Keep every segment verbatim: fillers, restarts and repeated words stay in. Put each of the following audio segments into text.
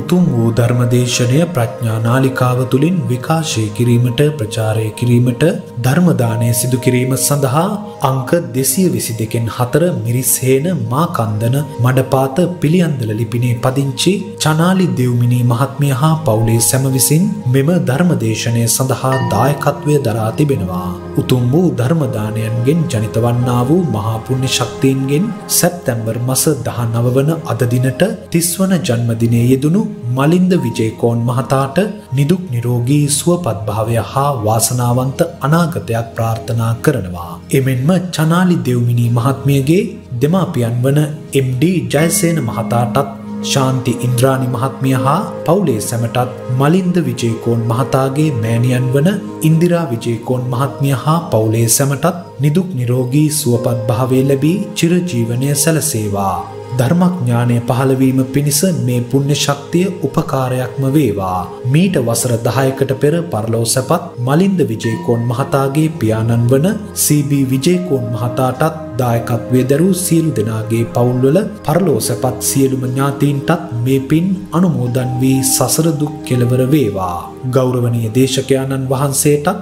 උතුම් වූ ධර්මදේශනය ප්‍රඥා නාලිකාව තුලින් විකාශය කිරීමට ප්‍රචාරය කිරීමට ධර්ම දානය සිදු කිරීම සඳහා අංක දෙසිය විසි දෙකෙන් හතර මිරිස්හේන මාකන්දන මඩපාත පිළියන්දල ලිපිනේ පදිංචි චනාලි දෙව්මිනී මහත්මිය හා පවුලේ සැම විසින් මෙම ධර්මදේශනය සඳහා දායකත්වය දරා තිබෙනවා. උතුම් වූ ධර්ම දානයන්ගෙන් ජනිත වන්නා වූ මහා පුණ්‍ය ශක්තියින්ගෙන් සැප්තැම්බර් මාස දහනව වන අද දිනට තිස් වන ජන්මදිනයේ යෙදුණු මලින්ද විජේකෝන් මහතාට නිදුක් නිරෝගී සුවපත් භාවය හා වාසනාවන්ත අනාගතයක් ප්‍රාර්ථනා කරනවා. එමෙන්ම චනාලි දෙව්මිනී මහත්මියගේ දෙමාපියන් වන එම් ඩී ජයසේන මහතාටත් ශාන්ති ඉන්ද්‍රානි මහත්මිය හා පවුලේ සැමටත් මලින්ද විජේකෝන් මහතාගේ මෑණියන් වන ඉන්දිරා විජේකෝන් මහත්මිය හා පවුලේ සැමටත් නිදුක් නිරෝගී සුවපත් භාවය ලැබී චිරජීවනය සැලසේවා. ධර්මඥානය පහළවීම පිණිස මේ පුණ්‍ය ශක්තිය උපකාරයක්ම වේවා. මීට වසර දහයකට පෙර පරලොව සැපත් මලින්ද විජේකෝන් මහතාගේ පියාණන් වන සී බී විජේකෝන් මහතාටත් දායකත්වයේ දරූ සියලු දෙනාගේ පවුල්වල පරලොව සැපත් සියලුම ඥාතීන්ටත් මේ පින් අනුමෝදන් වී සසර දුක් කෙලවර වේවා. ගෞරවනීය දේශකයාණන් වහන්සේටත්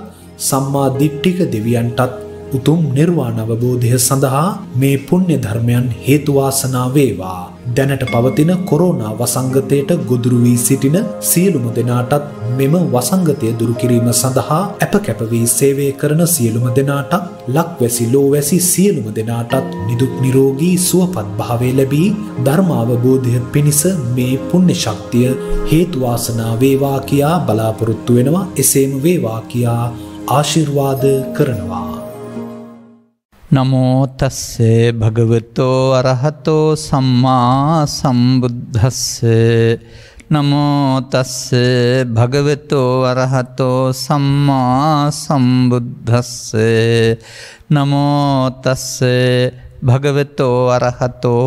සම්මා දිට්ඨික දෙවියන්ටත් උතුම් නිර්වාණ අවබෝධය සඳහා මේ පුණ්‍ය ධර්මයන් හේතු වාසනා වේවා. දැනට පවතින කොරෝනා වසංගතයට ගොදුරු වී සිටින සියලුම දෙනාටත් මෙම වසංගතය දුරු කිරීම සඳහා අප කැප වී සේවය කරන සියලුම දෙනාටත් ලක්වැසි ලෝවැසි සියලුම දෙනාටත් නිදුක් නිරෝගී සුවපත් භාවය ලැබී ධර්ම අවබෝධය පිණිස මේ පුණ්‍ය ශක්තිය හේතු වාසනා වේවා කියා බලාපොරොත්තු වෙනවා. එසේම වේවා කියා ආශිර්වාද කරනවා. නමෝ තස්සේ භගවතෝ අරහතෝ සම්මා සම්බුද්දස්සේ. නමෝ තස්සේ භගවතෝ අරහතෝ සම්මා සම්බුද්දස්සේ. නමෝ තස්සේ භගවතෝ අරහතෝ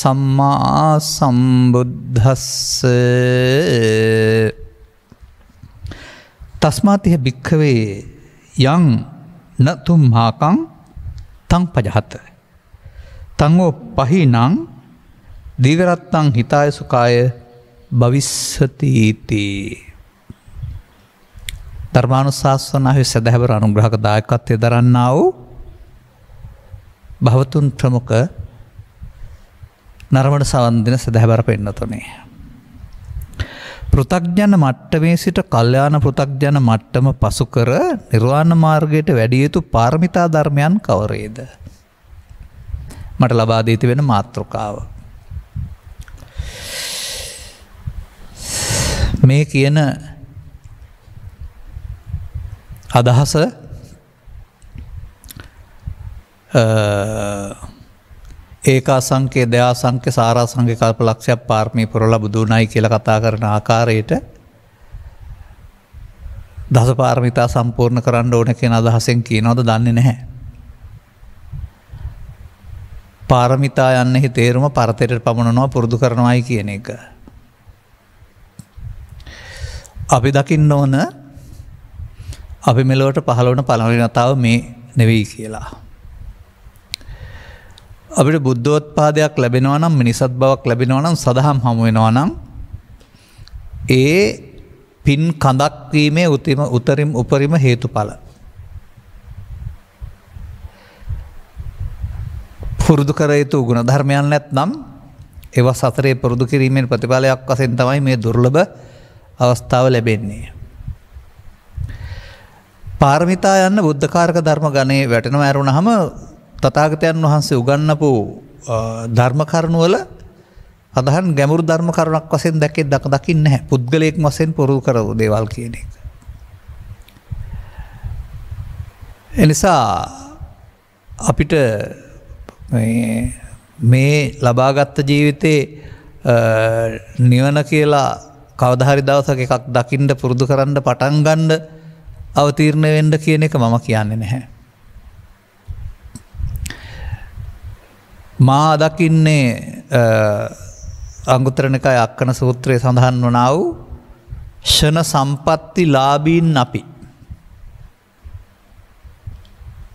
සම්මා සම්බුද්දස්සේ. තස්මාතිහ භික්ඛවේ යං නතුම්මාකං තං පජහත තංෝ පහිනං දීගරත්තං හිතාය සුඛාය භවිස්සති इति. ධර්මානුශාසනාවේ සදහැවර අනුග්‍රහක දායකත්වයෙන් දරන්නා වූ භවතුන් ප්‍රමුඛ නරඹන සවන් දෙන සදහැවර පෙන්නතොනේ පෘථග්ජන මට්ටමේ සිට කල්යාණ පෘථග්ජන මට්ටම පසු කර නිර්වාණ මාර්ගයට වැඩි යුතු පාරමිතා ධර්මයන් කවරේද? මට ලබා දී තිබෙන මාතෘකාව. මේ කියන අදහස ඒකා සංකේ දයා සංක සාරා සංක කල්පලක්ෂයක් පාර්මී පුරල බුදුනයි කියල කතා කරන ආකාරයට දස පාර්මිතා සම්පූර්ණ කරන්න ඕන කියෙන අදහසෙන් කියනවද දන්නේ නැහැ. පාරමිතා යන්නෙහි තේරුම පරතයට පමණනවා පුරුදු කරනවායි කියන එක. අපි දකින්න ඕන අපි මෙලෝට පහළවන පළවලිනතාව මේ නෙවෙයි කියලා. අපිට බුද්ධෝත්පාදයක් ලැබෙනවා නම් මිනිසත් බවක් ලැබෙනවා නම් සදහම් හමු වෙනවා නම් ඒ පින් කඳක් වීමේ උතිම උතරින් උපරිම හේතුඵල. පුරුදු කර යුතු ගුණ ධර්මයන් නැත්නම් ඒවා සතරේ පුරුදු කිරීමෙන් ප්‍රතිඵලයක් වශයෙන් තමයි මේ දුර්ලභ අවස්ථාව ලැබෙන්නේ. පාරමිතා යන්න බුද්ධකාරක ධර්ම ගණේ වැටෙනවා ඇරුණාම තථාගතයන් වහන්සේ උගන්වපු ධර්ම කරුණවල අදහන් ගැඹුරු ධර්ම කරුණක් වශයෙන් දැකේ දක දකින්නේ නැහැ. පුද්ගලයෙක් වශයෙන් පුරුදු කරව දේවල් කියන එක. එනිසා අපිට මේ ලබාගත් ජීවිතේ නිවන කියලා කවදා හරි දවසක එකක් දකින්න පුරුදු කරන්න පටන් ගන්න අවතීර්ණ වෙන්න කියන එක මම කියන්නේ නැහැ. මා දකින්නේ අංගුත්තර නිකාය අක්කන සූත්‍රයේ සඳහන් වනා වූ ෂණ සම්පත්ති ලාභීන් අපි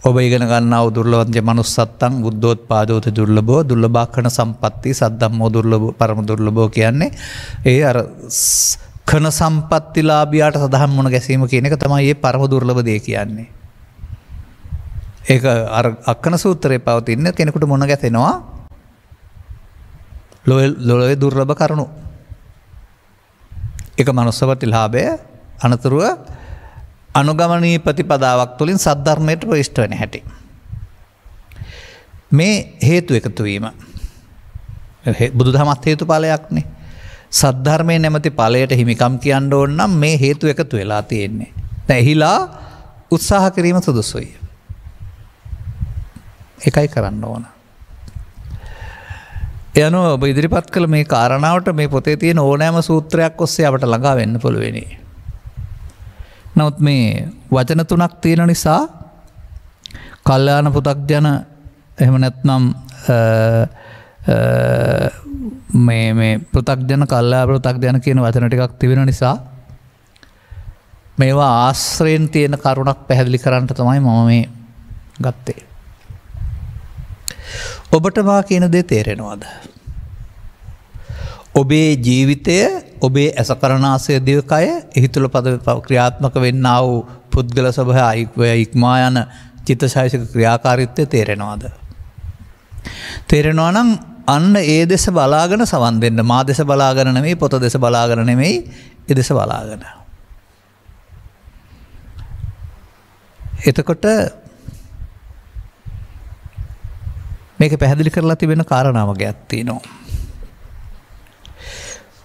ඔබ ඉගෙන ගන්නා වූ දුර්ලභං මනුස්සත්තං බුද්ධෝත්පාදෝත දුර්ලභෝ දුර්ලභාඛණ සම්පatti සද්දම්මෝ දුර්ලභෝ පරම දුර්ලභෝ කියන්නේ ඒ අර ඛණ සම්පත්තිලාභියාට සදාම් මොන ගැසීම කියන එක තමයි මේ පරම දුර්ලභ දේ කියන්නේ. ඒක අර අක්කන සූත්‍රයේ පවතින කෙනෙකුට මොන ගැතෙනවා ලෝලේ දුර්ලභ කරුණු. ඒක මනුස්සපතිලාභය අනතුරුව අනුගමනීය ප්‍රතිපදාවක් තුළින් සද්ධර්මයට ප්‍රවිෂ්ඨ වෙන හැටි. මේ හේතු එකතු වීම බුදුදහමත් හේතුඵලයක්නේ. සද්ධර්මයේ නැමැති ඵලයට හිමිකම් කියන්න ඕන නම් මේ හේතු එකතු වෙලා තියෙන්නේ. දැන් එහිලා උත්සාහ කිරීම සුදුසුයි. එකයි කරන්න ඕන. එano ඔබ ඉදිරිපත් කළ මේ කාරණාවට මේ පොතේ තියෙන ඕනෑම සූත්‍රයක් ඔස්සේ අපට ළඟා වෙන්න පුළුවෙනි. නමුත් මේ වචන තුනක් තියෙන නිසා කල්යාණ පුතග්ජන එහෙම නැත්නම් මේ මේ පුතග්ජන කල්යාණ පුතග්ජන කියන වචන ටිකක් තිබෙන නිසා මේවා ආශ්‍රයෙන් තියෙන කරුණක් පැහැදිලි කරන්න තමයි මම මේ ගත්තේ. ඔබට මා කියන දේ තේරෙනවද? ඔබේ ජීවිතය ඔබේ ඇසකරණාසය දිවකය එහි තුල පද ක්‍රියාත්මක වෙන්නා වූ පුද්ගල ස්වභාවය අය ඉක්මා යන චිත්තශායසික ක්‍රියාකාරීත්වය තේරෙනවද? තේරෙනවා නම් අන්න ඒ දේශ බලාගෙන සවන් දෙන්න. මා දේශ බලාගෙන නෙමෙයි, පොත දේශ බලාගෙන නෙමෙයි, ඒ දේශ බලාගෙන. එතකොට මේක පැහැදිලි කරලා තිබෙන කාරණාවකයක් තියෙනවා.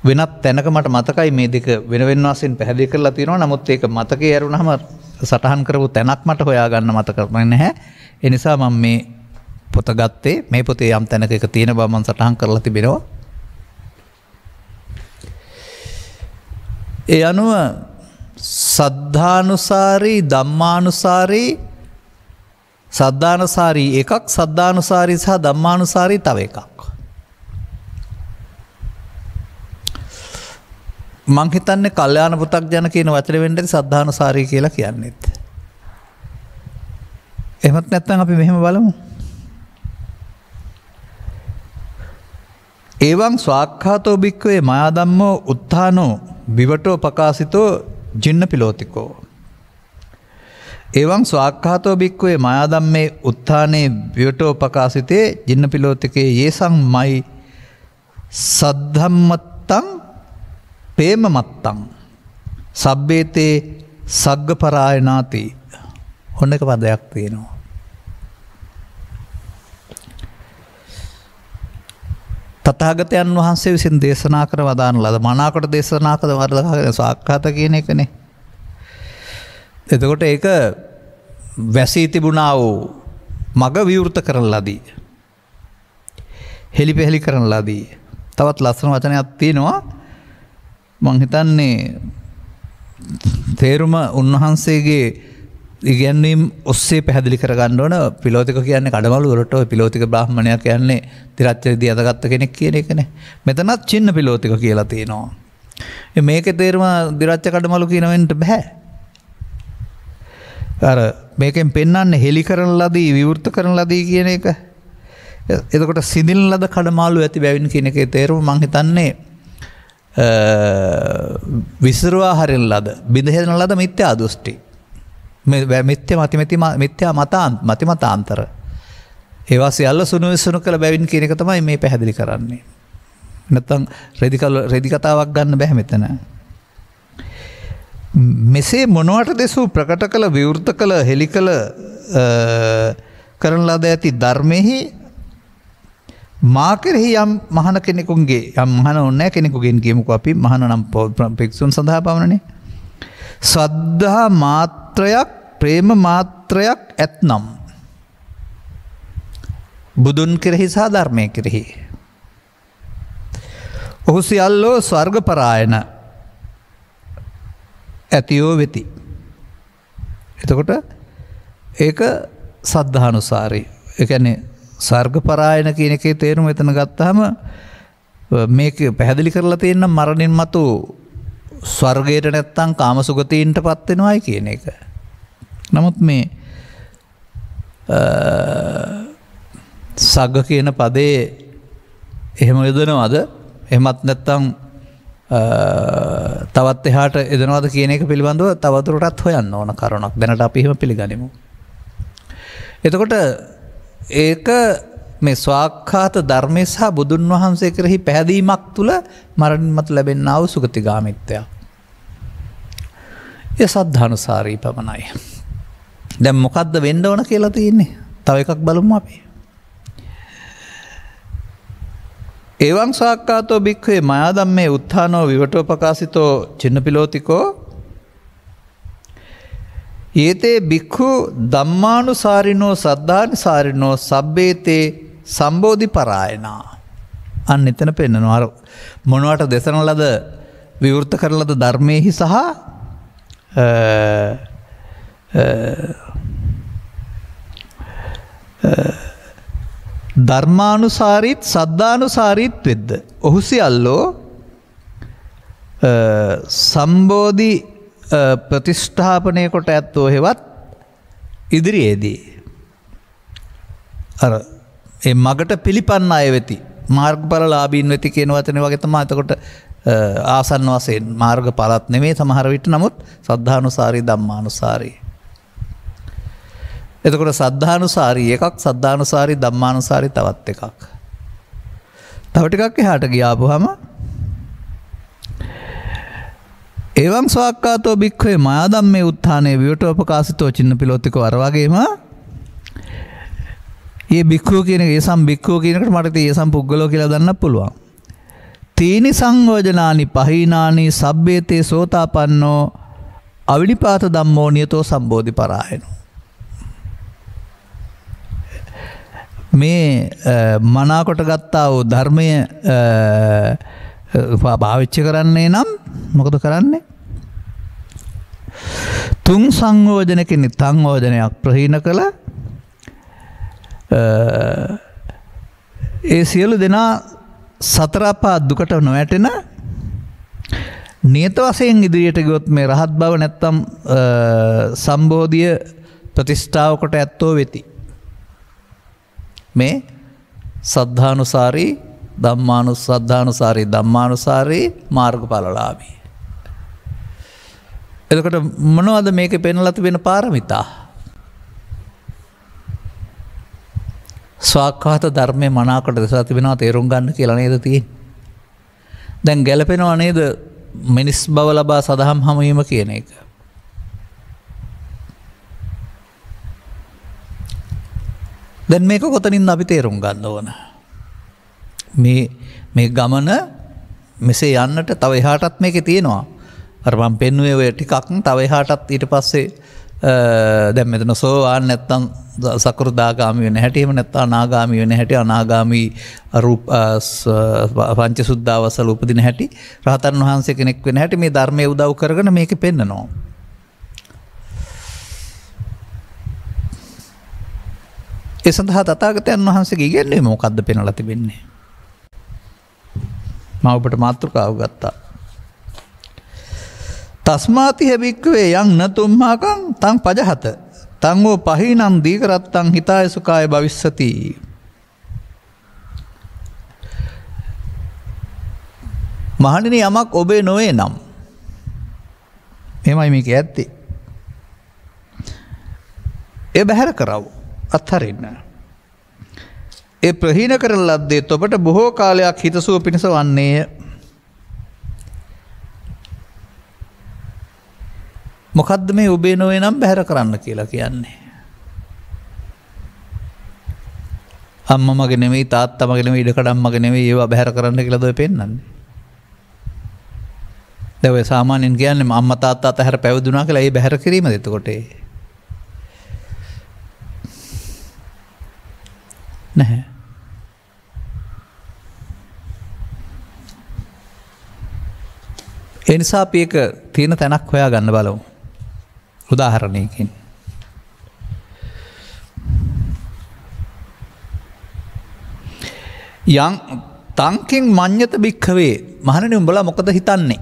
වෙනත් තැනක මට මතකයි මේ දෙක වෙන වෙන වශයෙන් පැහැදිලි කරලා තියෙනවා. නමුත් ඒක මතකේ ඇරුණාම සටහන් කරපු තැනක් මට හොයාගන්න මතක නැහැ. ඒ නිසා මම මේ පොත ගත්තේ. මේ පොතේ යම් තැනක එක තියෙන බව මම සටහන් කරලා තිබෙනවා. ඒ අනුව සද්ධානුසාරී ධම්මානුසාරී සද්ධානුසාරී එකක්, සද්ධානුසාරී සහ ධම්මානුසාරී තව එකක්. මං හිතන්නේ කල්යාණ පුතග්ජන කියන වචනේ වෙන්නේ සද්ධානුසාරී කියලා කියන්නේත්. එහෙමත් නැත්නම් අපි මෙහෙම බලමු. එවං ස්වාක්ඛාතෝ භික්ඛවේ මායා ධම්මෝ උත්ථානෝ විවටෝ ප්‍රකාශිතෝ ජින්න පිලෝතිකෝ. එවං ස්වාක්ඛාතෝ භික්ඛවේ මායා ධම්මේ උත්ථානේ විවටෝ ප්‍රකාශිතේ ජින්න පිලෝතිකේ යේසං මයි සද්ධම්මත්තං පේම මත්තං සබ්බේතේ සග්ග පරායනාති. ඔන්න එක පදයක් තියෙනවා. තථාගතයන් වහන්සේ විසින් දේශනා කර වදාන ලද මනාකොට දේශනා කළ වරදක සාක්ඛාත කියන එකනේ. එතකොට ඒක වැසී තිබුණා වූ මග විවෘත කරන ලදී. හෙලිපෙහෙලි කරන ලදී. තවත් ලස්සන වචනයක් තියෙනවා. මං හිතන්නේ තේරුම උන්වහන්සේගේ ඉගැන්වීම් ඔස්සේ පැහැදිලි කරගන්න ඕන. පිලෝතික කියන්නේ කඩමළු වලට ඔය පිලෝතික බ්‍රාහ්මණයා කියන්නේ තිරච්චේදී අදගත්ත කෙනෙක් කියන එකනේ. මෙතනත් චින්න පිලෝතික කියලා තියෙනවා. මේකේ තේරුම දිරච්ච කඩමළු කියන වෙන්න බෑ. අර මේකෙන් පෙන්වන්නේ හෙලි කරන ලදී, විවෘත කරන ලදී කියන එක. එතකොට සිඳින ලද කඩමාළු ඇති බැවින් කියන එකේ තේරුම මං හිතන්නේ විසිරුවා හරින ලද, බිඳහෙන ලද මිත්‍යා දෘෂ්ටි, මිත්‍ය මතිමැති මිත්‍යා මතාන් මතිමතාන්තර ඒවා සියල්ල සුණු විසුණු කළ බැවින් කියන එක තමයි මේ පැහැදිලි කරන්නේ. නැත්තම් රෙදිකල් රෙදි කතාවක් ගන්න බැහැ මෙතන. මෙසේ මොනවට දෙසූ ප්‍රකට කළ, විවෘත කළ, හෙලි කළ කරන ලද ඇති ධර්මෙහි මා කෙරෙහි යම් මහන කෙනෙකුන්ගේ යම් මහන ඕනෑ කෙනෙකුගෙන් කියමුකෝ අපි මහන නම් භික්ෂුන් සඳහා පවණනේ. ශ්‍රද්ධා මාත්‍රයක්, ප්‍රේම මාත්‍රයක් ඇතනම් බුදුන් කෙරෙහි සහ ධර්මය කෙරෙහි ඔහු සියල්ලෝ ස්වර්ග පරායන ඇතියෝ වෙති. එතකොට ඒක සද්ධානුසාරී. ඒ කියන්නේ සර්ග පරායන කියන එකේ තේරුම එතන ගත්තාම මේක පැහැදිලි කරලා තියෙන මරණින් මතු ස්වර්ගයට නැත්තම් කාමසුගතීන්ටපත් වෙනවයි කියන එක. නමුත් මේ සග්ග කියන පදේ එහෙම යොදනවද එහෙමත් නැත්නම් තවත් එහාට යොදනවද කියන එක පිළිබඳව තවදුරටත් හොයන්න ඕන කරුණක්. දැනට අපි එහෙම පිළිගනිමු. එතකොට ඒක මේ ස්වාක්ඛාත ධර්මයේ සහ බුදුන් වහන්සේ කෙරෙහි පැහැදීමක් තුල මරණින් මතු ලැබෙනා වූ සුගතිගාමීත්වය. ඒ සද්ධානුසාරී පමණයි. දැන් මොකද්ද වෙන්න ඕන කියලා තියෙන්නේ? තව එකක් බලමු අපි. එවං ස්වාක්ඛාතෝ භික්ඛවේ මයාදම්මේ උත්ථානෝ විවටෝ ප්‍රකාශිතෝ චින්නපිලෝතිකෝ ඒතේ භික්ඛු ධම්මානුසාරිනෝ සද්ධානුසාරිනෝ සබ්බේතේ සම්බෝධි පරායනා. අන්න එතන පෙන්නනවා අර මොනවට දේශන ලද විවෘත කරන ලද ධර්මයේහි සහ ධර්මානුසාරීත් සද්ධානුසාරීත් වෙද්ද ඔහු සියල්ලෝ සම්බෝධි प्रतिष्ठापने කොට ඇත්තෝ හේවත් ඉදිරියේදී අර මේ මගට පිළිපන්න අය වෙති මාර්ගඵලලාභීන් වෙති කියන වචනේ වගේ තමයි. එතකොට ආසන්න වශයෙන් මාර්ගඵලත් නෙමෙයි සමහර විට, නමුත් සද්ධානුසාරී ධම්මානුසාරී. එතකොට සද්ධානුසාරී එකක්, සද්ධානුසාරී ධම්මානුසාරී තවත් එකක්. තව ටිකක් එහාට ගියාපුවාම एवं स्वाक्खातो भिक्खवे मायाधम्मे उत्थाने विवटोपकाशितो चिन्नपिलोतिको अरवागेम ये भिक्खु කියන එක ඒසම් भिक्खु කියන එකට මට තේ ඒසම් පුද්ගලෝ කියලා දන්න පුළුවන්. තීනි සංයෝජනානි පහීනානි සබ්බේතේ සෝතාපන්නෝ අවිනිපාත ධම්මෝ නියතෝ සම්බෝධි පරායනෝ. මේ මනාකොට ගත්තා වූ ධර්මයේ භාවිච්ච කරන්නේ නම් මොකද කරන්නේ? තුන් සංයෝජනකින් සංයෝජනයක් ප්‍රහීන කළ ඒ සියලු දෙනා සතර අපා දුකට නොඇටෙන නියත වශයෙන් ඉදිරියට ගියොත් මේ රහත් බව නැත්තම් සම්බෝධිය ප්‍රතිෂ්ඨාව කොට ඇත්තෝ වෙති. මේ සද්ධානුසාරී ධම්මානු සද්ධානුසාරී ධම්මානුසාරී මාර්ගඵලලාභී. එතකොට මොනවද මේකේ පෙන්ලා තිබෙන පාරමිතා? ස්වාක්ඛාත ධර්මයේ මනාකොට දසලා තිබෙනවා තේරුම් ගන්න කියලා නේද තියෙන්නේ. දැන් ගැලපෙනව නේද මිනිස් බව ලබා සදහම් හමුවීම කියන එක? දැන් මේක කොතනින්ද අපි තේරුම් ගන්න ඕන? මේ මේ ගමන මෙසේ යන්නට තව එහාටත් මේකේ තියෙනවා. අර මම පෙන්වුවේ ඔය ටිකක් තව එහාටත් ඊට පස්සේ දැන් මෙතන සෝවාන් නැත්තම් සකෘදාගාමී වෙන හැටි, එහෙම නැත්තම් අනාගාමී වෙන හැටි, අනාගාමී රූප පංචසුද්ධාවසල උපදින හැටි, රහතන් වහන්සේ කෙනෙක් වෙන හැටි මේ ධර්මයේ උදව් කරගෙන මේකේ පෙන්නනවා. ඒ සඳහා තථාගතයන් වහන්සේගේ ඉගැන්වීම මොකද්ද පෙන්වලා තිබෙන්නේ? මවපට මාතෘකාව ගත්තා. තස්මාති හැබික්කවේ යං නතුම්මාකං තං පජහත තං වූ පහීනං දීකරත්තං හිතාය සුඛාය භවිස්සති. මහණෙනි, යමක් ඔබේ නොවේ නම් මෙහෙමයි මේක ඇත්තේ. ඒ බහැර කරව, අත්හරින්න. ඒ ප්‍රහීන කරන ලද්දේ ඔබට බොහෝ කාලයක් හිතසුව පිණිස වන්නේය. මොකද්ද මේ ඔබේ නොවේ නම් බැහැර කරන්න කියලා කියන්නේ? අම්මා මගේ නෙමෙයි, තාත්තා මගේ නෙමෙයි, ඉඩකඩම් මගේ නෙමෙයි, ඒවා බැහැර කරන්න කියලාද ඔය පෙන්නන්නේ? දැන් ඔය සාමාන්‍යයෙන් කියන්නේ අම්මා තාත්තා අතහැර පැවිදුණා කියලා. ඒ බැහැර කිරීමද එතකොට? නැහැ. එනිසා අපි එක තියෙන තැනක් හොයා ගන්න බලමු උදාහරණයකින්. යං තංකින් මඤ්ඤත භික්ඛවේ. මහණෙනි, උඹලා මොකද හිතන්නේ?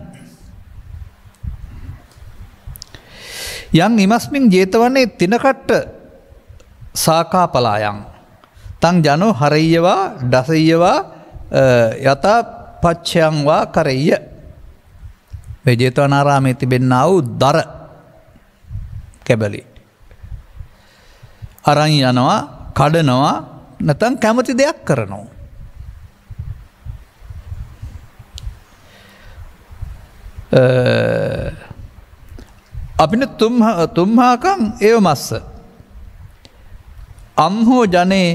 යං ඉමස්මින් ජේතවනේ තිනකට්ට साका पलायां तंग जानो हरय्य वा डसय्य वा यथा पच्यं वा करय्य वे जेतवनारामे तिबेन्नावु दर केबली अरं යනවා කඩනවා නැත්නම් කැමති දෙයක් කරනවා අපින තුම්හ තුම්හාකම් ඒව මස්ස අම්හෝ ජනේ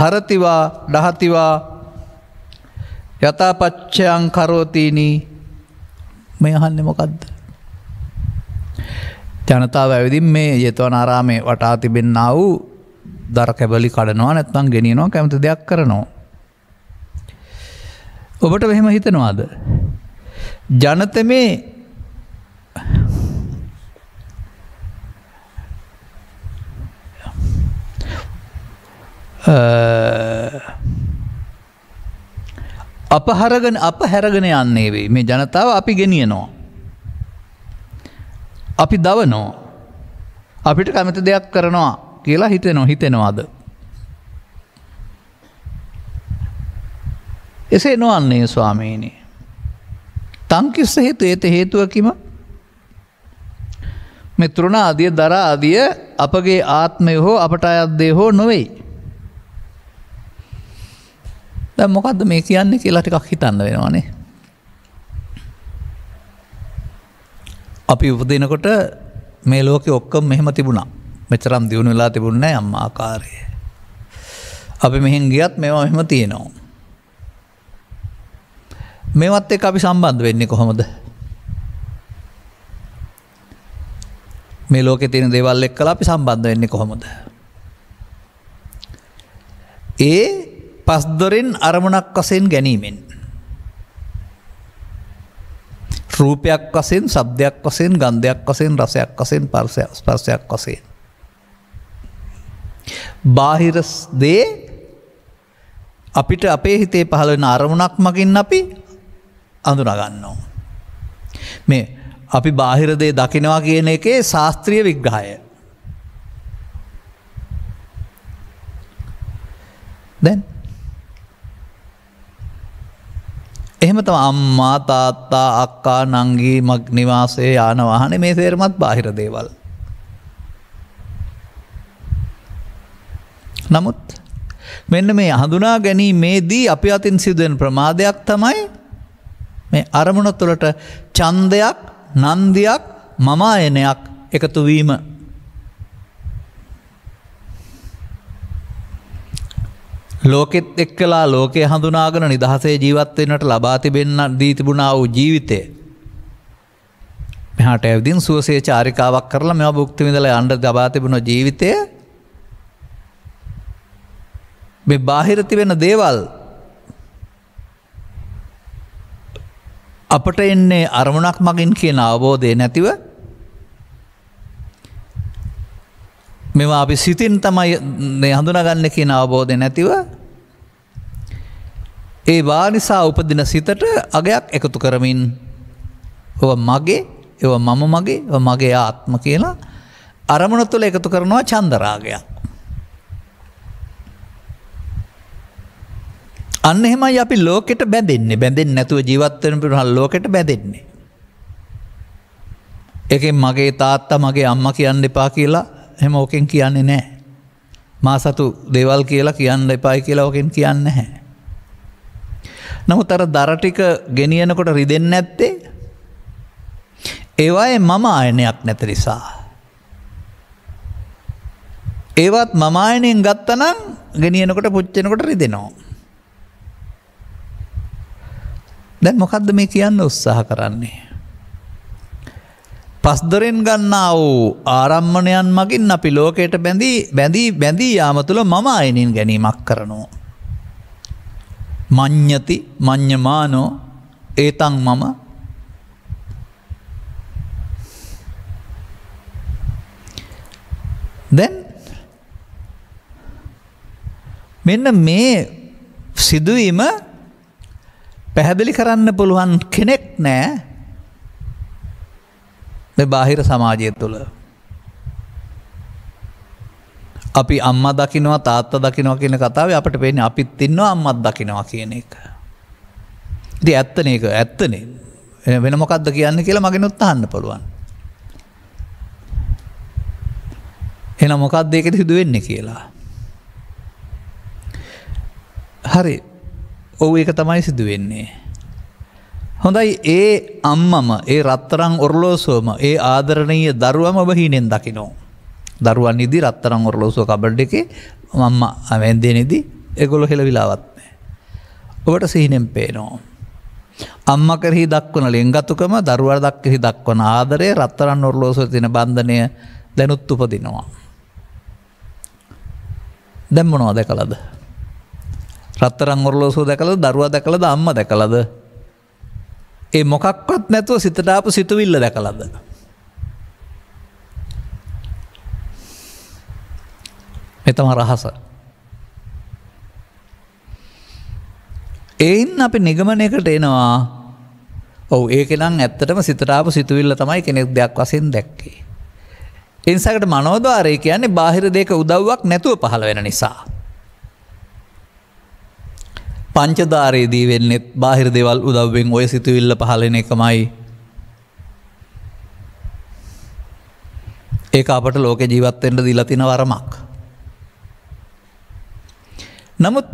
හරතිවා දහතිවා යතපච්ඡයන් කරෝතිනි මේ අහන්නේ මොකද්ද ජනතාව ඇවිදින් මේ ජේතවනාරාමේ වටා තිබෙන්නා වූ දර කැබලි කඩනවා නැත්නම් ගෙනියනවා කැමති දෙයක් කරනවා ඔබට මෙහෙම හිතනවාද ජනතමේ අපහරගෙන අපහැරගෙන යන්නේ වේ මේ ජනතාව අපි ගෙනියනවා අපි දවනෝ අපිට කැමති දෙයක් කරනවා කියලා හිතෙනවා හිතෙනවාද එසේ නොවන්නේ ස්වාමීනි තන් කිස්ස හේතු ඒත හේතුව කිම මේ තෘණ ආදී දර ආදී අපගේ ආත්මය හෝ අපට අයත් දේ හෝ නොවේ දැන් මොකද්ද මේ කියන්නේ කියලා ටිකක් හිතන්න වෙනවානේ අපි උපදිනකොට මේ ලෝකෙ ඔක්කොම මෙහෙම තිබුණා. මෙතරම් දියුණු වෙලා තිබුණ නැහැ අම්මා ආකාරය. අපි මෙහෙන් ගියත් මේවා මෙහෙම තියෙනවා. මේවත් එක්ක අපි සම්බන්ධ වෙන්නේ කොහොමද? මේ ලෝකේ තියෙන දේවල් එක්කලා අපි සම්බන්ධ වෙන්නේ කොහොමද? ඒ පස්දොරින් අරමුණක් වශයෙන් ගැනීමෙන් रूपයක් වශයෙන් शब्दයක් වශයෙන් ගන්ධයක් වශයෙන් රසයක් වශයෙන් ස්පර්ශයක් වශයෙන් බාහිර දේ අපිට අපේ හිතේ පහළ වෙන අරමුණක් මගින් අපි අඳුනා ගන්නවා මේ අපි බාහිර දේ දකිනවා කියන එකේ ශාස්ත්‍රීය විග්‍රහය දැන් එහෙම තමයි අම්මා තාත්තා අක්කා නංගි මග් නිවාසයේ යාන වාහනේ මේ සේරමත් බාහිර දේවල්. නමුත් මෙන්න මේ හඳුනා ගැනීමේදී අපි අතින් සිදුවෙන ප්‍රමාදයක් තමයි මේ අරමුණ තුළට ඡන්දයක්, නන්දියක්, මමායනයක් එකතු වීම. ලෝකෙත් එක්කලා ලෝකය හඳුනාගෙන නිදහසේ ජීවත් වෙන්නට ලබා තිබෙන්න දී තිබුණා වූ ජීවිතය මෙහාට ඇවිදින් සුවසේ චාරිකාවක් කරලා මේවා භුක්ති විඳලා යන්න ලබා තිබුණ ජීවිතය මේ බාහිර තිබෙන දේවල් අපට එන්නේ අරමුණක් මගින් කියන අවබෝධය නැතිව මේවා අපි සිතින් තමයි හඳුනාගන්නේ කියන අවබෝධය නැතිව ඒ වානිසා උපදින සිතට අගයක් එකතු කරමින් ඔව මගේ ඒව මම මගේ ඒව මගේ ආත්ම කියලා අරමුණ තුළ එකතු කරනවා ඡන්ද රාගයක්. අන්න එහෙමයි අපි ලෝකෙට බැඳෙන්නේ. බැඳෙන්නේ නැතුව ජීවත් වෙන පිරුණා ලෝකෙට බැඳෙන්නේ. ඒකෙන් මගේ තාත්තා මගේ අම්මා කියන්න එපා කියලා එහෙම ඕකෙන් කියන්නේ නැහැ. මා සතු දේවල් කියලා කියන්න එපායි කියලා ඕකෙන් කියන්නේ නැහැ. නමුත් අර දර ටික ගෙනියනකොට රිදෙන්නේ නැත්තේ ඒවායේ මම ආයනයක් නැති නිසා. ඒවත් මම ආයනෙන් ගත්තනම් ගෙනියනකොට පුච්චෙනකොට රිදෙනවා. දැන් මොකද්ද මේ කියන්න උත්සාහ කරන්නේ? පස්දරෙන් ගන්නා වූ ආරම්මණයන් මගින් අපි ලෝකයට බැඳී බැඳී බැඳී යාම තුළ මම ආයනින් ගැනීමක් කරනවා. මඤ්ඤති මඤ්ඤමානෝ ඒතං මම දැන් මෙන්න මේ සිදුවීම පැහැදිලි කරන්න පුළුවන් කෙනෙක් නෑ बाहिर समाजය තුළ අපි අම්මා දකින්නවා තාත්තා දකින්නවා කියන කතාවේ අපිට වෙන්නේ අපිත් ඉන්නවා අම්මත් දකින්නවා කියන එක. ඉතින් ඇත්තනේ ඒක ඇත්තනේ වෙන මොකක්ද කියන්නේ කියලා මගෙනුත් අහන්න පුළුවන්. එහෙනම් මොකක්ද ඒකෙදි සිදු වෙන්නේ කියලා. හරි. ඔව් ඒක තමයි සිදු වෙන්නේ. හොඳයි ඒ අම්මම ඒ රත්තරන් ඔරලෝසුවම ඒ ආදරණීය දරුවම ඔබ හීනෙන් දකින්නවා. දරුවන් ඉදි රත්තරන් ඔරලෝසුව කබඩ් එකේ අම්මා වැන්දේනේදී ඒගොල්ලෝ හෙලවිලාවත් නැහැ. ඔබට සිහිනෙන් පේනවා. අම්මා කරෙහි දක්වන ලෙන්ගතුකම දරුවා දක්ෙහි දක්වන ආදරය රත්තරන් ඔරලෝසුවේ තියෙන බන්ධනය දැනුත් උපදිනවා. දැන් මොනවද දැකලාද? රත්තරන් ඔරලෝසුව දැකලාද දරුවා දැකලාද අම්මා දැකලාද? ඒ මොකක්වත් නැතුව සිතට ආපු සිතුවිල්ල දැකලාද? මේ තමයි රහස. එයින් අපි නිගමනයකට එනවා. ඔව් ඒක නම් ඇත්තටම සිතට ආපු සිතුවිල්ල තමයි කෙනෙක් දෙයක් වශයෙන් දැක්කේ. ඉන්සකට මනෝද්වාරය කියන්නේ බාහිර දෙයක උදව්වක් නැතුව පහළ වෙන නිසා. පංචදාරයේදී වෙන්නේ බාහිර දේවල් උදව්වෙන් ඔය සිතුවිල්ල පහළ වෙන එකමයි. ඒක අපට ලෝකේ ජීවත් වෙන්න දීලා තියෙන වරමක්. නමුත්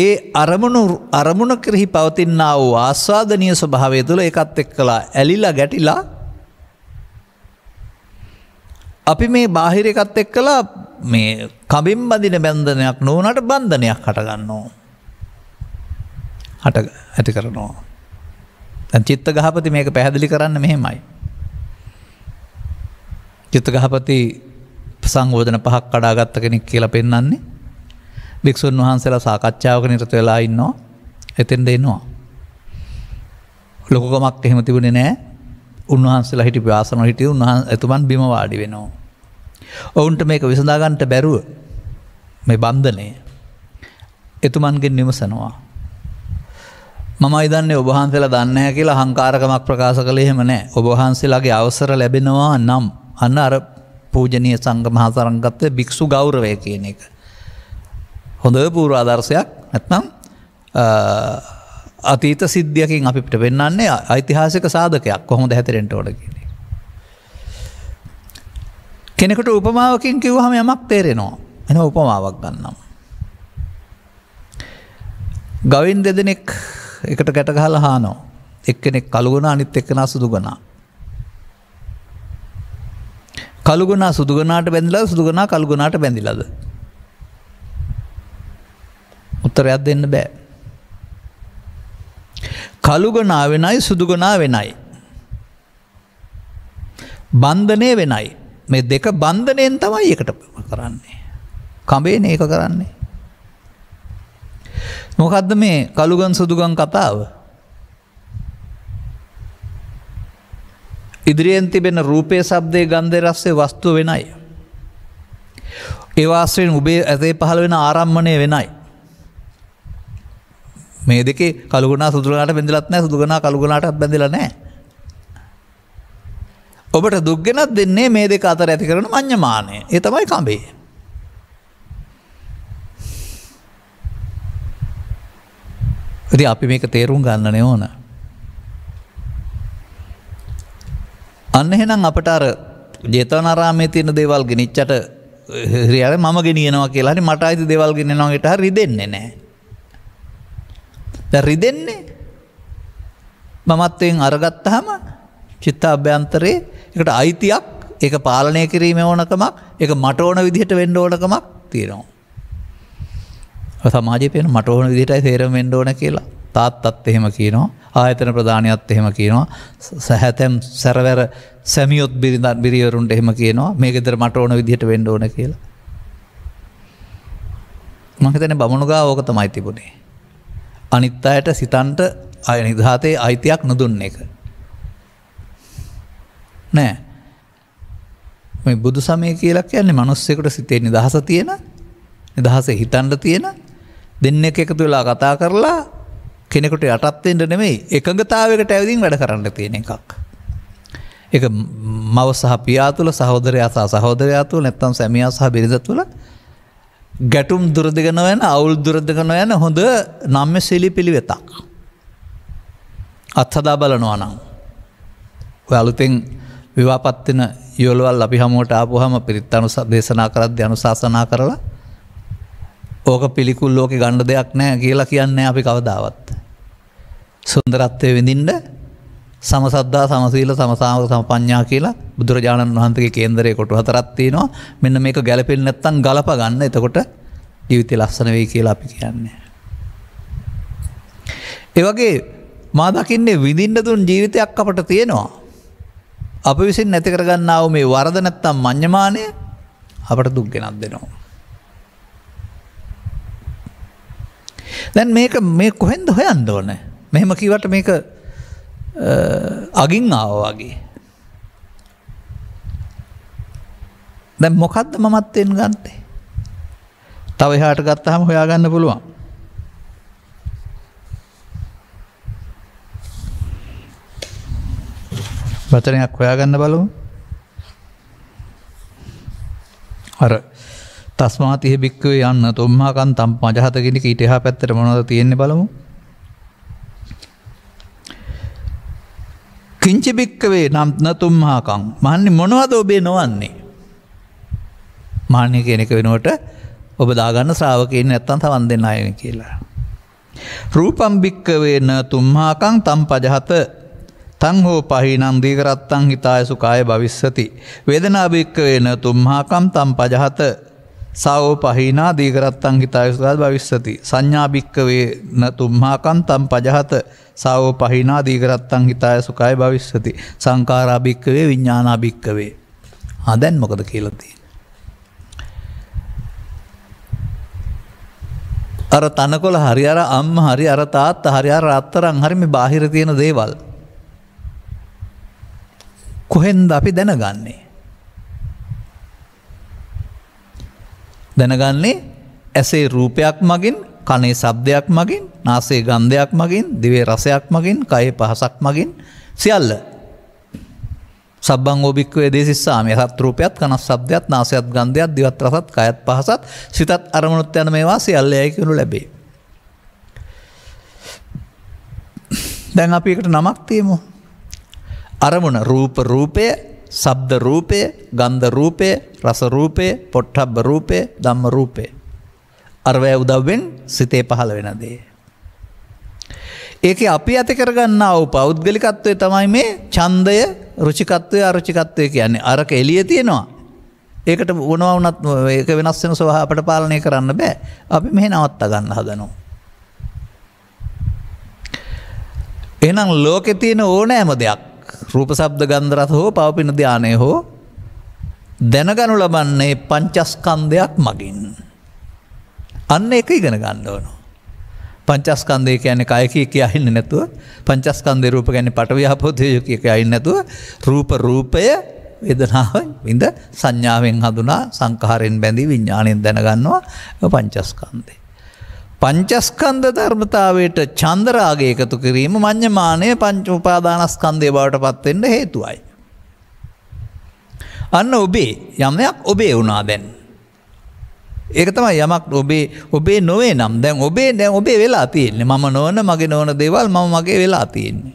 ඒ අරමුණු අරමුණ කෙරෙහි පවතිනා වූ ආස්වාදනීය ස්වභාවය තුළ ඒකත් එක්කලා ඇලිලා ගැටිලා අපි මේ බාහිර එකත් එක්කලා මේ කඹින් බඳින බන්ධනයක් නොවුනට බන්ධනයක් හට ගන්නවා. හට ඇති කරනවා. දැන් චිත්ත ගහපති මේක පැහැදිලි කරන්න මෙහෙමයි. චිත්ත ගහපති සංයෝජන පහක් කඩාගත්ත කෙනෙක් කියලා පෙන්වන්නේ භික්ෂුන් වහන්සේලා සාකච්ඡාවක නිරත වෙලා ඉන්නවා. එතෙන්ද එනවා. ලොකුකමක් එහෙම තිබුණේ නැහැ. උන්වහන්සේලා හිටපු ආසනවල හිටිය උන්වහන්සේ එතුමන් බිම වාඩි වෙනවා. ඔවුන්ට මේක විසඳා ගන්නට බැරුව මේ බන්ධනය එතුමන්ගෙන් නිමසනවා. මම ඉදන්නේ ඔබ වහන්සේලා දන්නේ නැහැ කියලා අහංකාරකමක් ප්‍රකාශ කළේ එහෙම නැහැ. ඔබ වහන්සේලාගේ අවසර ලැබෙනවා නම් අන්න අර පූජනීය සංඝ මහා සංඝරත්නයේ භික්ෂු ගෞරවය කියන එක. හොඳ පූර්වාදර්ශයක් නැත්නම් අතීත සිද්ධියකින් අපිට වෙන්නන්නේ ඓතිහාසික සාධකයක් කොහොමද හැතරෙන්න ඕන කියන එක. කෙනෙකුට උපමාවකින් කිව්වහම යමක් තේරෙනවා. එන උපමාවක් ගන්නම්. ගවින් දෙදෙනෙක් එකට ගැට ගහලා හානෝ. එක්කෙනෙක් කළු ගුණා අනිත් එක්කෙනා සුදු ගුණා. කළු ගුණා සුදු ගුණාට බැඳිලාද සුදු ගුණා කළු ගුණාට බැඳිලාද? උත්තරයක් දෙන්න බෑ. කළු ගුණා වෙනයි සුදු ගුණා වෙනයි. බන්ධනේ වෙනයි. මේ දෙක බන්ධනෙන් තමයි එකට කරන්නේ. කඹේන ඒක කරන්නේ. මොකක්ද මේ කළුගන් සුදුගන් කතාව? ඉදිරියෙන් තිබෙන රූපයේ ශබ්දයේ ගන්ධයේ රසයේ වස්තු වෙනයි. ඒ වාස්යෙන් ඔබේ ඇතේ පහළ වෙන ආරම්මණය වෙනයි. මේ දෙකේ කළුගුණා සුදුගුණාට බැඳිලත් නැහැ සුදුගුණා කළුගුණාටත් බැඳිලා නැහැ. ඔබට දුක් ගෙනත් දෙන්නේ මේ දෙක අතර ඇති කරන මඤ්ඤමානය. ඒ තමයි කඹේ. ඉතින් අපි මේක තේරුම් ගන්නනේ ඕන. අන්න එහෙනම් අපට අර ජේතවනාරාමයේ තියෙන දේවල් ගෙනිච්චට හරියට මම ගෙනියනවා කියලා හරි මට ආයිත් දේවල් ගෙනියනවා ඊට හරි රිදෙන්නේ නැහැ. දැන් රිදෙන්නේ මමත්වෙන් අරගත්තාම චිත්තාභ්‍යන්තරේ ඒකට අයිතියක් ඒක පාලනය කිරීමේ ඕනකමක් ඒක මට ඕන විදිහට වෙන්න ඕනකමක් තියෙනවා. සමාජයේ පේන මට ඕන විදිහටයි තේරෙම වෙන්න ඕන කියලා තාත්තත් එහෙම කියනවා ආයතන ප්‍රධානියත් එහෙම කියනවා සහතම් සරවර සැමියොත් බිරිඳන් බිරියවරුන්ට එහෙම කියනවා මේ ගෙදර මට ඕන විදිහට වෙන්න ඕන කියලා. මම හිතන්නේ බමුණුගාව ඕක තමයි තිබුණේ. අනිත් අයට සිතන්ට අය නිදහසේ අයිතියක් නොදුන්න එක නෑ. මේ බුදු සමය කියලා කියන්නේ මිනිස්සෙකුට සිතේ නිදහස තියෙන නිදහසේ හිතන්න තියෙන දෙන්නෙක් එකතු වෙලා කතා කරලා කෙනෙකුට යටත් වෙන්න නෙමෙයි එකඟතාවයකට ඇවිදින් වැඩ කරන්න තියෙන එකක්. इक मव सह पियातुल सहोदरया सह सहोदरयातुल नेत्तम सैमिया सह बिरिंदतुल ගැටුම් දුරදිග නොයන අවුල් දුරදිග නොයන හොඳ නම්‍යශීලී පිළිවෙතක් අත්හදා බලනවා නම් ඔය අලුතෙන් විවාහපත් වෙන යෝලවල් අපි හැමෝට ආපුවාම පිරිත් අනුදේශනා කරද්දී අනුශාසනා කරලා ඕක පිළිකුල් ලෝකේ ගන්න දෙයක් නැහැ කියලා කියන්නේ අපි කවදාවත් සුන්දරත්වයේ විඳින්න समसद्धा समशील समसाम समपन्या කියලා බුදුරජාණන් වහන්සේගේ කේන්දරේ කොටු හතරක් තියෙනවා මෙන්න මේක ගැළපෙන්නේ නැත්නම් ගලප ගන්න එතකොට ජීවිතය ලස්සන වෙයි කියලා අපි කියන්නේ. ඒ වගේ මා දකින්නේ විඳින්න දුන් ජීවිතයක් අපට තියෙනවා. අප විසින් නැති කර ගන්නා වූ මේ වරද නැත්නම් මඤ්ඤමාණය අපට දුක් ගෙනත් දෙනවා. දැන් මේක මේ කොහෙන්ද හොයන්න ඕනේ? මෙහෙම කිව්වට මේක අගින් ආවා වගේ. දැන් මොකද්ද මමත්වෙන් ගන්නෙ? තව එහාට ගත්තාම හොයාගන්න පුළුවන්. වචනයක් හොයාගන්න බලමු. අර තස්මාත් ඉහ බික්කවේ යන්න තුම්හාකන් තම් පජහත කිනි කීට එහා පැත්තේ මොනවද තියෙන්නේ බලමු. किंचि बिक्कवे නම් නතුම්හාකං මහන්නේ මොනවද ඔබේ නොවන්නේ? මාන්නේ කියන එක වෙනුවට ඔබ දාගන්න ශ්‍රාවකයන් නැත්තම් තවන් දෙන්න ආයෙ කියලා. රූපම් බික්කවේ නතුම්හාකං තම් පජහත තං හෝ පහිනං දීකරත්තං හිතාය සුඛාය භවිස්සති. වේදනා බික්කවේ නතුම්හාකං තම් පජහත සාවෝ පහිනා දීකරත්තං හිතාය සුඛාය භවිස්සති. සංඥා බික්කවේ නතුම්හාකං තම් පජහත सावो पहीना दीघरत्तं हिताय सुखाय भविष्यति संकारा भिक्कवे विज्ञाना भिक्कवे हाँ देन मोकद කියලා තියෙන්නේ අර තනකොළ හරි අර අම්ම හරි අර තාත්තා හරි අර රත්තරන් හරි මේ බාහිර තියෙන දේවල් කොහෙන්ද අපි දැනගන්නේ දැනගන්නේ ඇසේ රූපයක් මගින් කනේ ශබ්දයක් මගින් නාසයේ ගන්ධයක් මගින් දිවේ රසයක් මගින් කයේ පහසක් මගින් සියල්ල සබ්බං ඕබික්කවේ දේසිස්සාමේ සත් රූපයත් කනස් ශබ්දයත් නාසයත් ගන්ධයත් දිවත් රසත් කයත් පහසත් සිතත් අරමුණුත් යන මේවා සියල්ලයි කියනු ලැබේ. දැන් අපි එකට නමක් තියමු. අරමුණ රූප රූපය, ශබ්ද රූපය, ගන්ධ රූපය, රස රූපය, පොට්ටබ්බ රූපය, ධම්ම රූපය. අරවැය උදව්වෙන් සිතේ පහළ වෙන දේ. ඒකේ අපි ඇති කරගන්නා වූ පෞද්ගලිකත්වය තමයි මේ ඡන්දය, රුචිකත්වය, අරුචිකත්වය කියන්නේ. අරක එළියේ තියෙනවා. ඒකට වුණා වුණත් ඒක වෙනස් වෙන ස්වභාව අපට පාලනය කරන්න බෑ. අපි මෙහෙ නවත්ත ගන්න හදනවා. එහෙනම් ලෝකේ තියෙන ඕනෑම දෙයක් රූප, ශබ්ද, ගන්ධ, රස හෝ පවපින ධානය හෝ දැනගනු ලබන්නේ පංචස්කන්ධයක් මගින්. අන්න ඒක ඉගෙන ගන්න ඕන. පංචස්කන්ධය කියන්නේ කය කියලා හින්නේ නැතුව පංචස්කන්ධේ රූප කියන්නේ පඨවි ආපෝ තේජෝ කියලා හින්නේ නැතුව රූප රූපය වේදනාවෙන් විඳ සංඥාවෙන් හඳුනා සංඛාරයෙන් බැඳී විඥාණයෙන් දැනගන්නවා පංචස්කන්ධය. පංචස්කන්ධ ධර්මතාවයට චන්ද රාගය එකතු කිරීම මඤ්ඤමාණය පංච උපාදානස්කන්ධය බවට පත් වෙන්න හේතුවයි. අන්න ඔබේ යමයක් ඔබේ වුණා දැන්. ඒක තමයි යමක් ඔබේ ඔබේ නොවේ නම් දැන් ඔබේ දැන් ඔබේ වෙලා තියෙන්නේ මම නොවන මගේ නොවන දේවල් මම මගේ වෙලා තියෙන්නේ.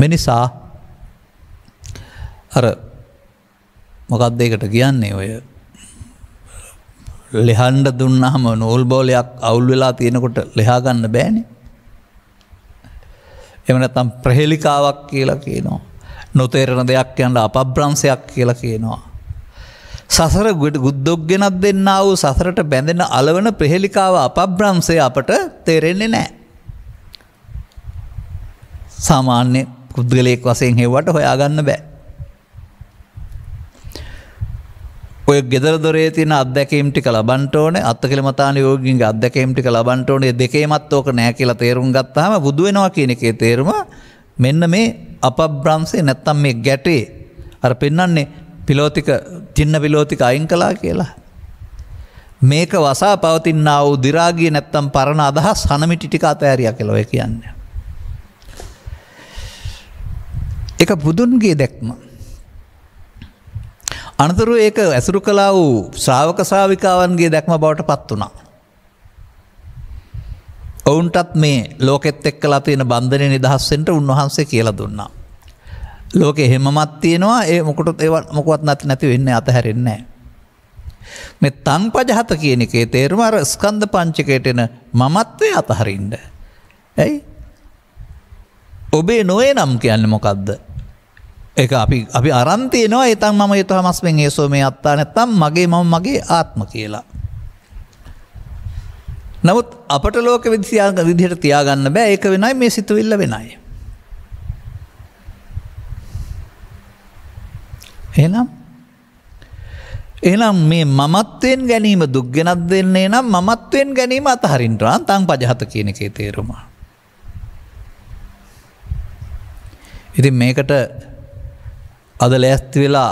මිනිසා අර මොකක්ද ඒකට කියන්නේ ඔය ලෙහන්න දුන්නාම නූල් බෝලයක් අවුල් වෙලා තියෙනකොට ලෙහා ගන්න බෑනේ. එහෙම නැත්නම් ප්‍රහෙලිකාවක් කියලා කියනවා. නොතේරෙන දෙයක් යන අපබ්‍රංශයක් කියලා කියනවා. සසර ගුද්දොක් ගෙනත් දෙන්නා වූ සසරට බැඳෙන అలවන ප්‍රහෙලිකාව අපබ්‍රංශය අපට තේරෙන්නේ නැහැ. සාමාන්‍ය කුද්දලේක් වශයෙන් හෙව්වට හොයාගන්න බෑ. ඔය ගෙදර දොරේ තියෙන අත්දැකීම් ටික ලබන්න ඕනේ. අත්කලමතාන යෝගින්ගේ අත්දැකීම් ටික ලබන්න ඕනේ. දෙකේමත් ඕක නැහැ කියලා තේරුම් ගත්තාම බුදු වෙනවා කියන එකේ තේරුම මෙන්න මේ අපබ්‍රංශේ නැත්තම් මේ ගැටේ අර පෙන්වන්නේ පිලෝතික චින්න පිලෝතික අයින් කළා කියලා. මේක වසා පවතිනා වූ දි රාගිය නැත්තම් පරණ අදහස් හනමිටි ටික අතෑරියා කියලා ඔය කියන්නේ. एक बुදුන්ගේ දැක්ම අනතුරු ඒක ඇසුරු කළා වූ ශ්‍රාවක ශ්‍රාවිකාවන්ගේ දැක්ම බවට පත් වුණා. ඔවුන්ටත් මේ ලෝකෙත් එක්කලා තියෙන බන්ධනේ නිදහස් වෙන්න උන්වහන්සේ කියලා දුන්නා. ලෝකෙ හැමමත් තියෙනවා ඒ මොකටද ඒව මොකවත් නැති නැති වෙන්නේ අතහැරෙන්නේ නැහැ. මේ තන්පජහත කියන එකේ තේරුම අර ස්කන්ධ පංචකයට එන මමත්වේ අතහරින්න. ඇයි? ඔබේ නොවේ නම් කියන්නේ මොකද්ද? एक अभी अभी अरंती नो ये मम ये हमें येसो मे अत्ता तम मगे मम मगे आत्म केला नमुत अपट लोक विद्या विधिर त्यागन बे एक विनाय मे सितु इल्ल विनाय एनम एनम मे ममत्वेन गनीम दुग्गनद्देन एनम ममत्वेन गनीम अतहरिनरा तां पजहत කියන එකේ තේරුම ඉතින් මේකට අද ලෑස්ති වෙලා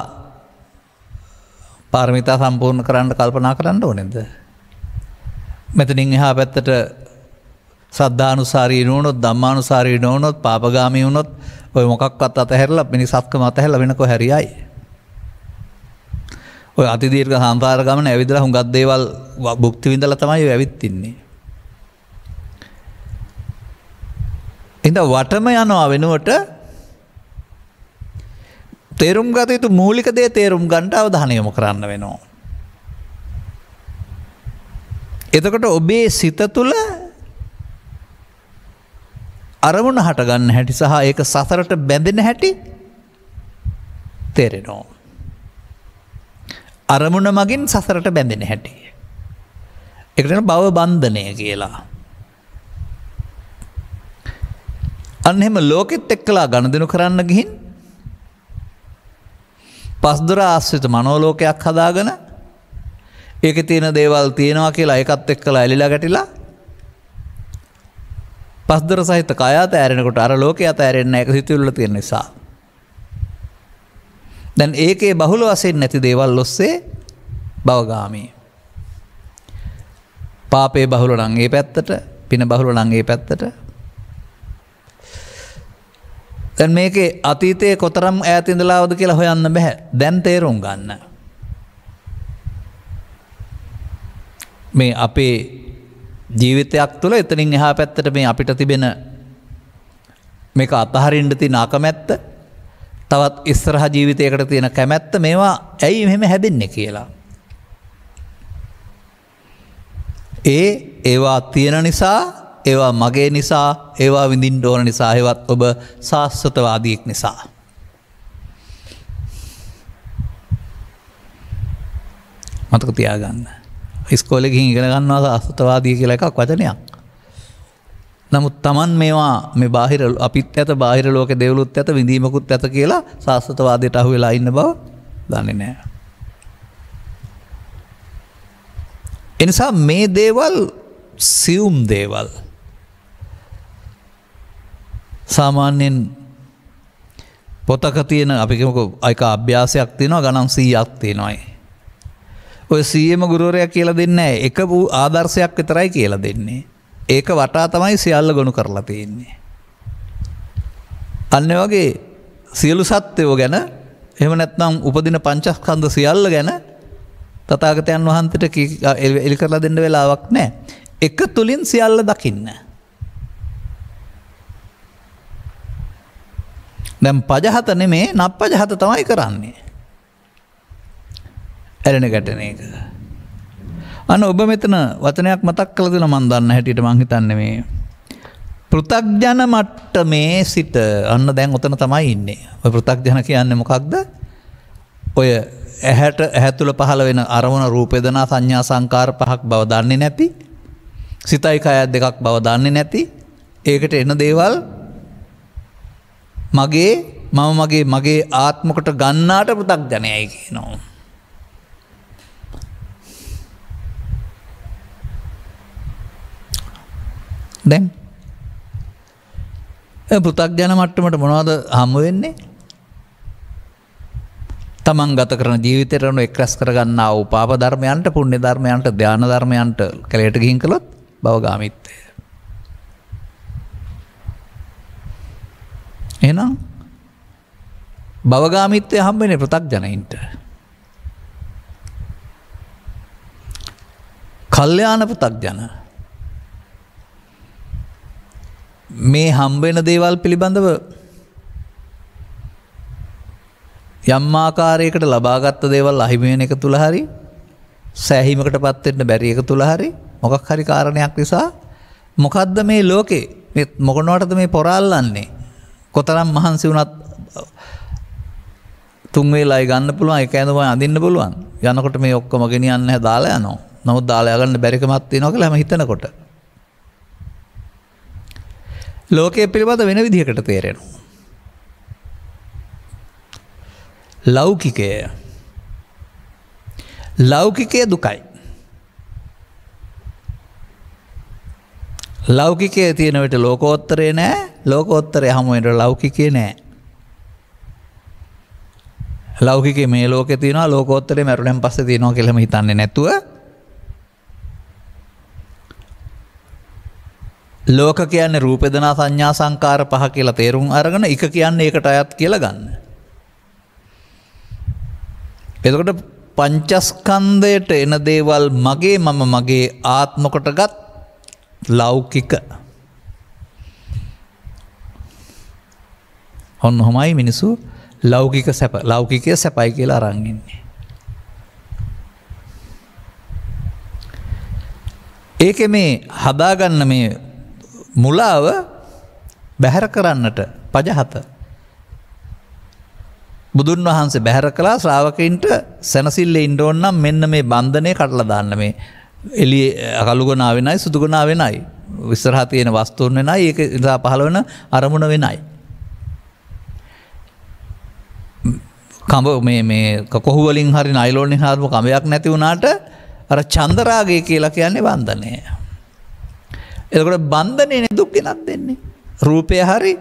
පාරමිතා සම්පූර්ණ කරන්න කල්පනා කරන්න ඕනේද? මෙතනින් එහා පැත්තට සද්ධානුසාරී නොවුනොත් ධම්මානුසාරී නොවුනොත් පාපගාමී වුනොත් ඔය මොකක්වත් අතහැරලා මිනිස්සක්කම අතහැරලා වෙන කොහරියයි. ඔය අති දීර්ඝ සංසාර ගමන ඇවිදලා හුඟක් දේවල් භුක්ති විඳලා තමයි ඔය ඇවිත් ඉන්නේ. ඉතින් වටම යනවා වෙනුවට තේරුම් ගත යුතු මූලික දේ තේරුම් ගන්නට අවධානය යොමු කරන්න වෙනවා. එතකොට ඔබේ සිත තුළ අරමුණ හට ගන්න හැටි සහ ඒක සසරට බැඳෙන හැටි තේරෙනවා. අරමුණ මගින් සසරට බැඳෙන හැටි. ඒකට කියන භව බන්ධනය කියලා. අන්න එහෙම ලෝකෙත් එක්කලා ගනුදෙනු කරන්න ගිහින් පස්දොර ආශ්‍රිත මනෝලෝකයක් හදාගෙන ඒකේ තියෙන දේවල් තියෙනවා කියලා ඒකත් එක්කලා ඇලිලා ගැටිලා පස්දොර සහිත කය ඇතෑරෙනකොට අර ලෝකේ ඇතෑරෙන්නේ නැහැ ඒක සිතුවිල්ල තියෙන නිසා. දැන් ඒකේ බහුල වශයෙන් නැති දේවල් ඔස්සේ භවගාමී. පාපේ බහුල නම් ඒ පැත්තට, පින බහුල නම් ඒ පැත්තට. දැන් මේකේ අතීතයේ කොතරම් ඈත ඉඳලාවද කියලා හොයන්න බෑ. දැන් තේරුම් ගන්න. මේ අපේ ජීවිතයක් තුළ එතනින් එහා පැත්තට මේ අපිට තිබෙන මේක අතහරින්න තියෙන අකමැත්ත, තවත් ඉස්සරහ ජීවිතයකට තියෙන කැමැත්ත මේවා ඇයි මෙහෙම හැදෙන්නේ කියලා. ඒ ඒවා තියෙන නිසා ඒවා මගේ නිසා, ඒවා විඳින්න ඕන නිසා, ඒවත් ඔබ සාස්වතවාදීෙක් නිසා. මතක තියාගන්න. ඉස්කෝලේ ගිහින් ඉගෙන ගන්නවා සාස්වතවාදී කියලා එකක් වචනයක්. නමුත් Taman මේවා මේ බාහිර අපිත් ඇත, බාහිර ලෝකේ දේවලුත් ඇත, විඳීමකුත් ඇත කියලා සාස්වතවාදයට අහු වෙලා ඉන්න බව දන්නේ නැහැ. ඒ නිසා මේ දේවල් සියුම් දේවල් සාමාන්‍යයෙන් පොතක තියෙන අපි කියමුකෝ ඒක අභ්‍යාසයක් තියෙනවා ගණන් සීයක් තියෙනවායි. ඔය සීයේම ගුරුවරයා කියලා දෙන්නේ නැහැ. එක ආදර්ශයක් විතරයි කියලා දෙන්නේ. ඒක වටා තමයි සියල්ල ගොනු කරලා තියෙන්නේ. අන්න වගේ සියලු සත්වයෝ ගැන එහෙම නැත්නම් උපදින පංචස්කන්ධ සියල්ල ගැන තථාගතයන් වහන්සේට එලි කරලා දෙන්න වෙලාවක් නැහැ. එක තුලින් සියල්ල දකින්න. දැන් පජහත නෙමේ නප්පජහත තමයි කරන්නේ. ඇලෙන ගැටෙන එක. අන්න ඔබ මෙතන වචනයක් මතක් කළ දෙන මන් දන්න හැටියට මං හිතන්නේ මේ පෘථග්ජන මට්ටමේ සිට අන්න දැන් උතන තමයි ඉන්නේ. ඔය පෘථග්ජන කියන්නේ මොකක්ද? ඔය ඇහැට ඇහැ තුල පහළ වෙන අරමුණ රූප වේදනා සංඥා සංකාර පහක් බව දන්නේ නැති සිතයි කයත් දෙකක් බව දන්නේ නැති ඒකට එන දේවල් මගේ මම මගේ මගේ ආත්මකට ගන්නාට පෘථග්ජනයයි කියනවා. දැන් ඒ පෘථග්ජන මට්ටමට මොනවද හම්බ වෙන්නේ? තමන් ගත කරන ජීවිතයට අනුව එක් රැස් කරගන්නා වූ පාප ධර්මයන්ට, පුණ්‍ය ධර්මයන්ට, ධාන ධර්මයන්ට කැලයට ගිහින් කළොත් භවගාමීත්වය. එහෙනම් භවගාමිත්වය හම්බ වෙන්නේ පෘථග්ජනයින්ට. කල්යාණ පෘථග්ජන මේ හම්බ වෙන දේවල් පිළිබඳව යම් ආකාරයකට ලබාගත් දේවල් අහිමි වෙන එක තුල හරි සෑහීමකටපත් වෙන්න බැරි එක තුල හරි මොකක් හරි කාරණයක් නිසා මොකද්ද මේ ලෝකේ මේ මොකනවටද මේ පොරාල්ලන්නේ කොතරම් මහන්සි වුණත් තුන් වේලයි ගන්න පුළුවන් ඒක ඇඳුම අඳින්න පුළුවන් යනකොට මේ ඔක්කොම ගෙනියන්නේ නැහැ දාලා යනවා. නමුත් දාලා යගන්න බැරිකමක් තියෙනවා කියලා හැම හිතනකොට ලෝකයේ පිළිබඳ වෙන විදිහකට තේරෙනවා. ලෞකිකය ලෞකිකයේ දුකයි. ලෞකිකයේ තියෙන විට ලෝකෝත්තරේ නැහැ. ලෝකෝත්තරේ හැම වෙලේම ලෞකිකේ නැහැ. ලෞකිකයේ මේ ලෝකේ තියෙනවා ලෝකෝත්තරේ මරුණෙන් පස්සේ තියෙනවා කියලා මම හිතන්නේ නැතුව ලෝක කියන්නේ රූප වේදනා සංඥා සංකාර පහ කියලා තේරුම් අරගෙන එක කියන්නේ ඒකට අයත් කියලා ගන්න. එතකොට පංචස්කන්ධයට එන දේවල් මගේ මම මගේ ආත්ම කොටගත් ලෞකික. ඔන්න ඔහමයි මිනිසු लौकिक सैप लौकिक सैपाई के रंग एक मे हदागन मे मुलाव बेहरकट पजहत बुधुन्वहां से बेहरकला श्रावक इंट सनसिले इंडोन्न मेन्न मे बंधने कटल दान में इली कलुगुना विनाय सुदुगुना विनाय विसराती वास्तु विनाय एक पहलवन अरमुण विनाय කඹ මේ මේ කොහොහු වලින් හරි නයිලෝන් එකෙන් හරි කඹයක් නැති වුණාට අර චන්දරාගය කියලා කියන්නේ බන්ධනය. එතකොට බන්ධනේ නේ දුක් ගෙනත් දෙන්නේ. රූපය හරි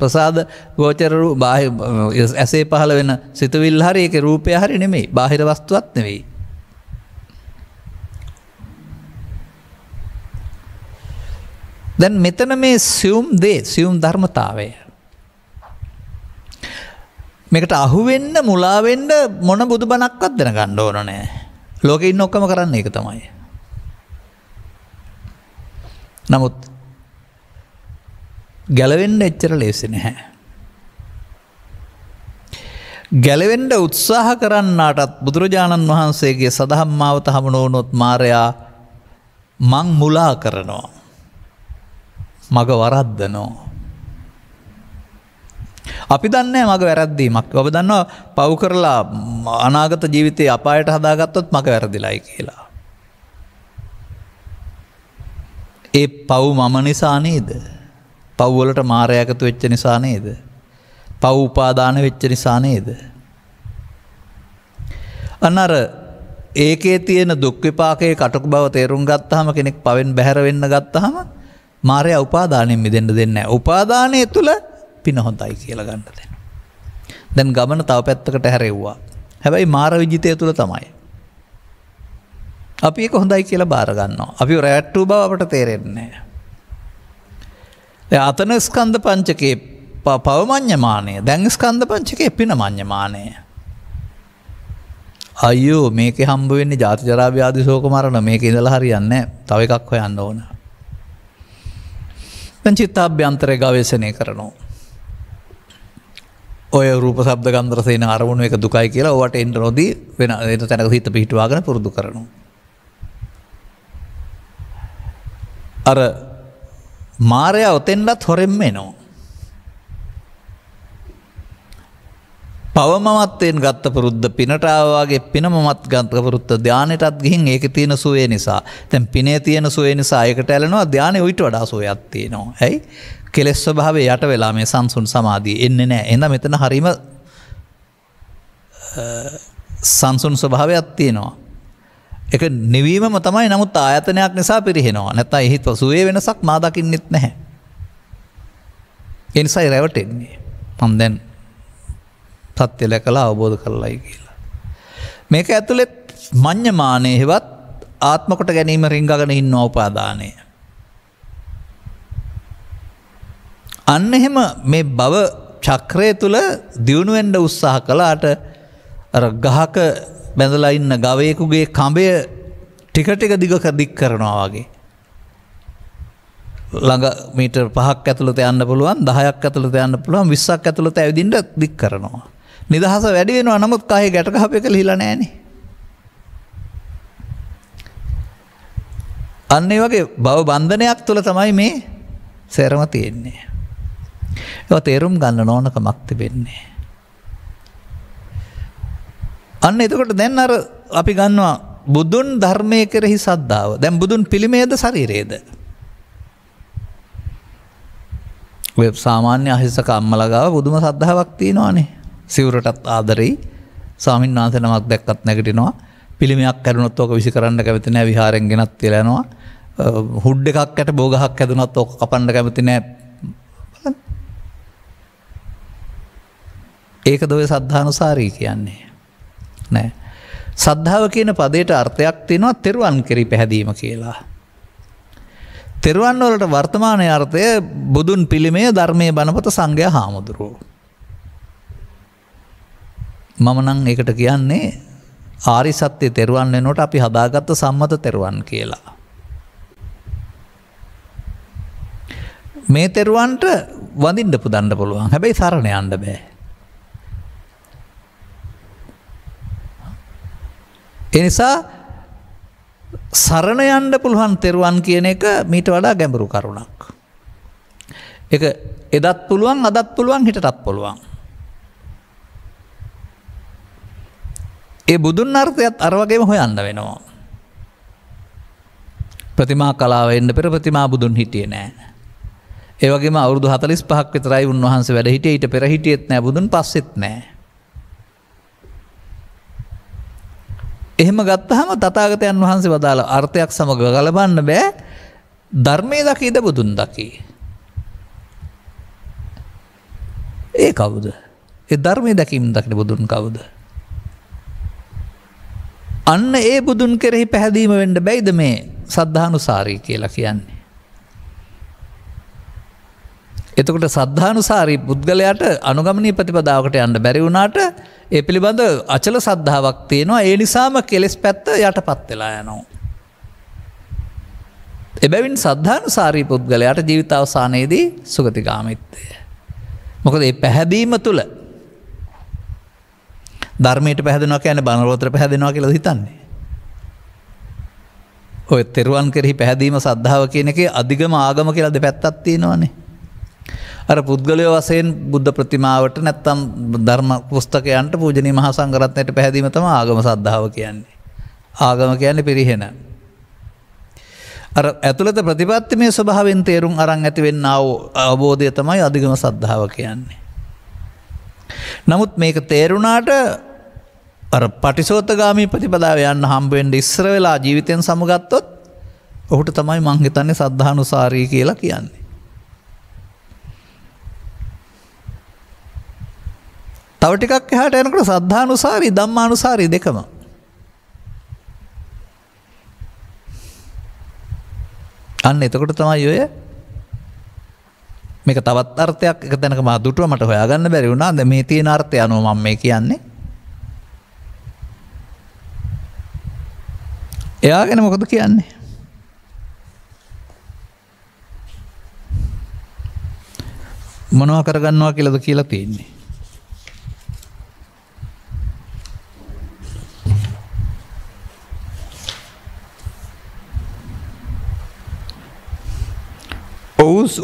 ප්‍රසාද ගෝචර රූප බාහිර ඇසේ පහළ වෙන සිතුවිල්ල හරි ඒකේ රූපය හරි නෙමෙයි. බාහිර වස්තුවක් නෙමෙයි. දැන් මෙතන මේ සියුම් දේ සියුම් ධර්මතාවය මේකට අහු වෙන්න මුලා වෙන්න මොන බුදුබණක්වත් දැනගන්න ඕන නෑ. ලෝකේ ඉන්න ඔක්කොම කරන්නේ ඒක තමයි. නමුත් ගැලවෙන්න එච්චර ලේසි නෑ. ගැලවෙන්න උත්සාහ කරන්නාටත් බුදුරජාණන් වහන්සේගේ සදහම් මාවත හමුන වුණොත් මාරයා මං මුලා කරනවා. මග වරද්දනවා. අපි දන්නේ මග වැරද්දීමක්. ඔබ දන්නවා පව් කරලා අනාගත ජීවිතේ අපායට හදාගත්තොත් මග වැරදිලායි කියලා. ඒ පව් මම නිසා නේද? පව් වලට මායයකට වෙච්ච නිසා නේද? පව් උපාදාන වෙච්ච නිසා නේද? අනර ඒකේ තියෙන දුක් විපාකයේ කටුක බව තේරුම් ගත්තාම කෙනෙක් පවෙන් බැහැර වෙන්න ගත්තාම මායය උපාදානෙන් මිදෙන්න දෙන්නේ නැහැ. උපාදානයේ තුල පින හොඳයි කියලා ගන්න දෙන්න. දැන් ගමන තව පැත්තකට හැරෙව්වා. හැබැයි මාර විජිතය තුල තමයි. අපි ඒක හොඳයි කියලා බාර ගන්නවා. අපි රැට්ටු බව අපට තේරෙන්නේ නැහැ. දැන් අතන ස්කන්ධ පංචකේ පවමඤ්ඤමාණය. දැන් ස්කන්ධ පංචකේ පිනමඤ්ඤමාණය. අයියෝ මේකේ හම්බ වෙන්නේ ජාති ජරා ව්‍යාධි ශෝක මරණ මේකේ ඉඳලා හරියන්නේ නැහැ. තව එකක් හොයන්න ඕන. දැන් චිත්තාභ්‍යන්තරය ගවේෂණය කරනවා. ඔය රූප ශබ්ද ගන්ධ රස එන අරමුණු එක දුකයි කියලා ඔවට එන්න නොදී වෙන එන තැනක හිත පිහිටුවාගෙන පුරුදු කරනවා. අර මායя ඔතෙන්වත් හොරෙන්ම එනවා. පවමමත්යෙන් ගත්ත පුරුද්ද පිනට ආවාගේ පිනමමත් ගත්ත පුරුද්ද ධානයටත් ගිහින් ඒකේ තියෙන සුවේ නිසා දැන් පිනේ තියෙන සුවේ නිසා ඒකට ඇලෙනවා ධානය උවිට වඩා සුවයක් තියෙනවා. ඇයි? කෙලෙස් ස්වභාවය යට වෙලා මේ සංසුන් සමාධිය එන්නේ නැහැ. එහෙනම් මෙතන හරීම සංසුන් ස්වභාවයක් තියෙනවා. ඒක නිවීමම තමයි. නමුත් ආයතනයක් නිසා පිරිහෙනවා. නැත්නම් එහි පසුවේ වෙනසක් මා දකින්නෙත් නැහැ. ඒ නිසායි රැවටෙන්නේ. මම දැන් සත්‍ය දැකලා අවබෝධ කරලයි කියලා. මේක ඇතුලේ මඤ්ඤමානේ හෙවත් ආත්ම කොට ගැනීම රිංගගෙන ඉන්නවා උපාදානය. අන්න එහෙම මේ භව චක්‍රය තුල දියුණු වෙන්න උත්සාහ කළාට අර ගහක බැඳලා ඉන්න ගවයෙකුගේ කඹය ටික ටික දිගක දික් කරනවා වගේ ළඟ මීටර් පහක් ඇතුළත යන්න පුළුවන් දහයක් ඇතුළත යන්න පුළුවන් විස්සක් ඇතුළත ඇවිදින්න දික් කරනවා නිදහස වැඩි වෙනවා නමුත් කහේ ගැට කහපේක ලිහිලා නැහනේ අන්න ඒ වගේ භව බන්ධනයක් තුල තමයි මේ සැරම තියෙන්නේ ඒවා තේරුම් ගන්න ඕනකමක් තිබෙන්නේ අන්න එතකොට දැන් අර අපි ගන්නවා බුදුන් ධර්මයේ කෙරෙහි සද්ධාව දැන් බුදුන් පිළිමේද ශරීරයේද ඔය සාමාන්‍ය අහිසක අම්මලා ගාව බුදුම සද්ධාාවක් තියෙනවානේ සිවුරටත් ආදරෙයි ස්වාමීන් වහන්සේ නමක් දැක්කත් නැගිටිනවා පිළිමයක් කරුණොත් ඕක විසි කරන්න කැමති නැහැ විහාරයෙන් ගෙනත් තියලා යනවා හුඩ් එකක් යට බෝගහක් හැදුනත් ඕක කපන්න කැමති නැහැ ඒක දෝය සද්ධානුසාරී කියන්නේ නෑ සද්ධාව කියන පදයට අර්ථයක් තියෙනවා තෙරුවන් කෙරෙහි පැහැදීම කියලා තෙරුවන් වලට වර්තමාන අර්ථය බුදුන් පිළිමය ධර්මයේ බණපොත සංඝයා හාමුදුරුවෝ මම නම් ඒකට කියන්නේ ආරි සත්‍ය තෙරුවන් වෙනකොට අපි හදාගත්ත සම්මත තෙරුවන් කියලා මේ තෙරුවන්ට වඳින්න පුදන්න පුළුවන් හැබැයි සරණ යන්න බෑ එනිසා සරණ යන්න පුළුවන් තෙරුවන් කියන එක මීට වඩා ගැඹුරු කරුණක්. ඒක එදත් පුළුවන් අදත් පුළුවන් හිටටත් පුළුවන්. ඒ බුදුන් අර්ථයත් අර වගේම හොයන්න වෙනවා. ප්‍රතිමා කලාව එන්න පෙර ප්‍රතිමා බුදුන් හිටියේ නෑ. ඒ වගේම අවුරුදු හතළිස් පහක් විතරයි උන්වහන්සේ වැඩ හිටියේ ඊට පෙර හිටියෙත් නෑ බුදුන් පස්සෙත් නෑ. එහෙම ගත්තහම තථාගතයන් වහන්සේ වදාළ අර්ථයක් සමග ගලපන්න බෑ ධර්මයේ දකීද බුදුන් දකී ඒ කවුද ඒ ධර්මයේ දකීම දකින බුදුන් කවුද අන්න ඒ බුදුන් කෙරෙහි පැහැදීම වෙන්න බැයිද මේ සද්ධානුසාරී කියලා කියන්නේ එතකොට සද්ධානුසාරී පුද්ගලයාට අනුගමනීය ප්‍රතිපදාවකට යන්න බැරි වුණාට ඒ පිළිබඳ අචල සද්ධාාවක් තියෙනවා ඒ නිසාම කෙලෙස් පැත්ත යටපත් වෙලා යනවා. එබැවින් සද්ධානුසාරී පුද්ගලයාට ජීවිතාවසානයේදී සුගතිගාමීත්වය. මොකද මේ පැහැදීම තුළ ධර්මයට පැහැදෙනවා කියන්නේ බණවලට පැහැදෙනවා කියලා හිතන්නේ. ඔය තෙරුවන් කෙරෙහි පැහැදීම සද්ධාව කියන එකේ අධිගම ආගම කියලා දෙපැත්තක් තියෙනවානේ. අර පුද්ගලය වශයෙන් බුද්ධ ප්‍රතිමාවට නැත්තම් ධර්ම පුස්තකයන්ට පූජනීය මහා සංඝරත්නයට පැහැදීම තමයි ආගම සද්ධාව කියන්නේ. ආගම කියන්නේ පිරිහෙන. අර ඇතුළත ප්‍රතිපත්තිමය ස්වභාවයෙන් තේරුම් අරන් ඇති වෙන්නා වූ අවබෝධය තමයි අධිගම සද්ධාව කියන්නේ. නමුත් මේක තේරුණාට අර පටිසෝතගාමී ප්‍රතිපදාව යන්න හම්බ වෙන්න ඉස්සර වෙලා ජීවිතෙන් සමුගත්තොත් ඔහුට තමයි මං හිතන්නේ සද්ධානුසාරී කියලා කියන්නේ. තව ටිකක් එහාට යනකොට සද්ධානුසාරී ධම්මානුසාරී දෙකම අන්න එතකොට තමයි ඔය මේක තවත් අර්ථයක් එක තැනක මා දුටුව මට හොයාගන්න බැරි වුණා දැන් මේ තියෙන අර්ථය අනුව මම මේ කියන්නේ එයා ගැන මොකද කියන්නේ මොනවා කරගන්නවා කියලාද කියලා තියෙන්නේ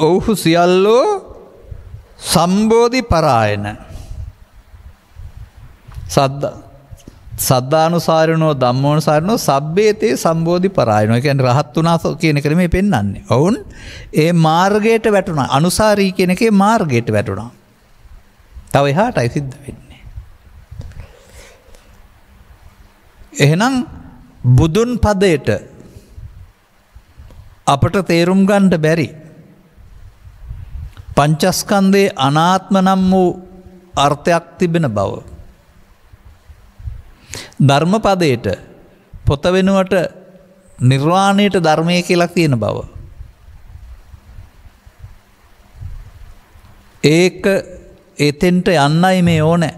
ඔවුහු සියල්ලෝ සම්බෝධි පරායන සද්ධානුසාරිනෝ ධම්මෝනුසාරිනෝ සබ්බේතේ සම්බෝධි පරායනෝ කියන්නේ රහත් වුණා කියන එක නෙමෙයි පෙන්වන්නේ. ඔවුන් ඒ මාර්ගයට වැටුණා. අනුසාරී කියන එකේ මාර්ගයට වැටුණා. තව එහාටයි සිද්ධ වෙන්නේ. එහෙනම් බුදුන් පදයට අපට තේරුම් ගන්න බැරි පංචස්කන්ධේ අනාත්ම නම් වූ අර්ථයක් තිබෙන බව ධර්මපදයට පොත වෙනුවට නිර්වාණයට ධර්මය කියලා තියෙන බව ඒක එතෙන්ට යන්නයි මේ ඕනේ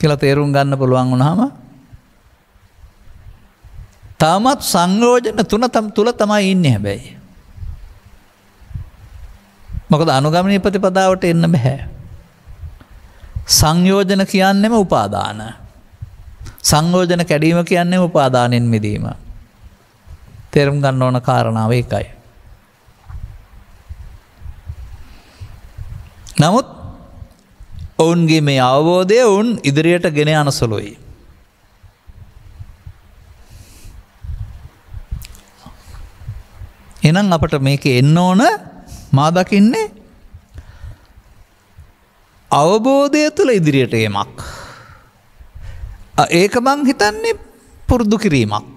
කියලා තේරුම් ගන්න පුළුවන් වුණාම තාමත් සංයෝජන තුන තම තුල තමයි ඉන්නේ. හැබැයි මොකද අනුගමනීය ප්‍රතිපදාවට එන්න බෑ. සංයෝජන කියන්නේම උපාදාන. සංයෝජන කැඩීම කියන්නේ උපාදානෙන් මිදීම. තේරුම් ගන්න ඕන කාරණාව ඒකයි. නමුත් ඔවුන්ගේ මේ අවබෝධය ඔවුන් ඉදිරියට ගෙන යන සුළුයි. එහෙනම් අපට මේකේ එන්න ඕන මා දකින්නේ අවබෝධය තුළ ඉදිරියට යෑමක්. ඒක මං හිතන්නේ පුරුදු කිරීමක්.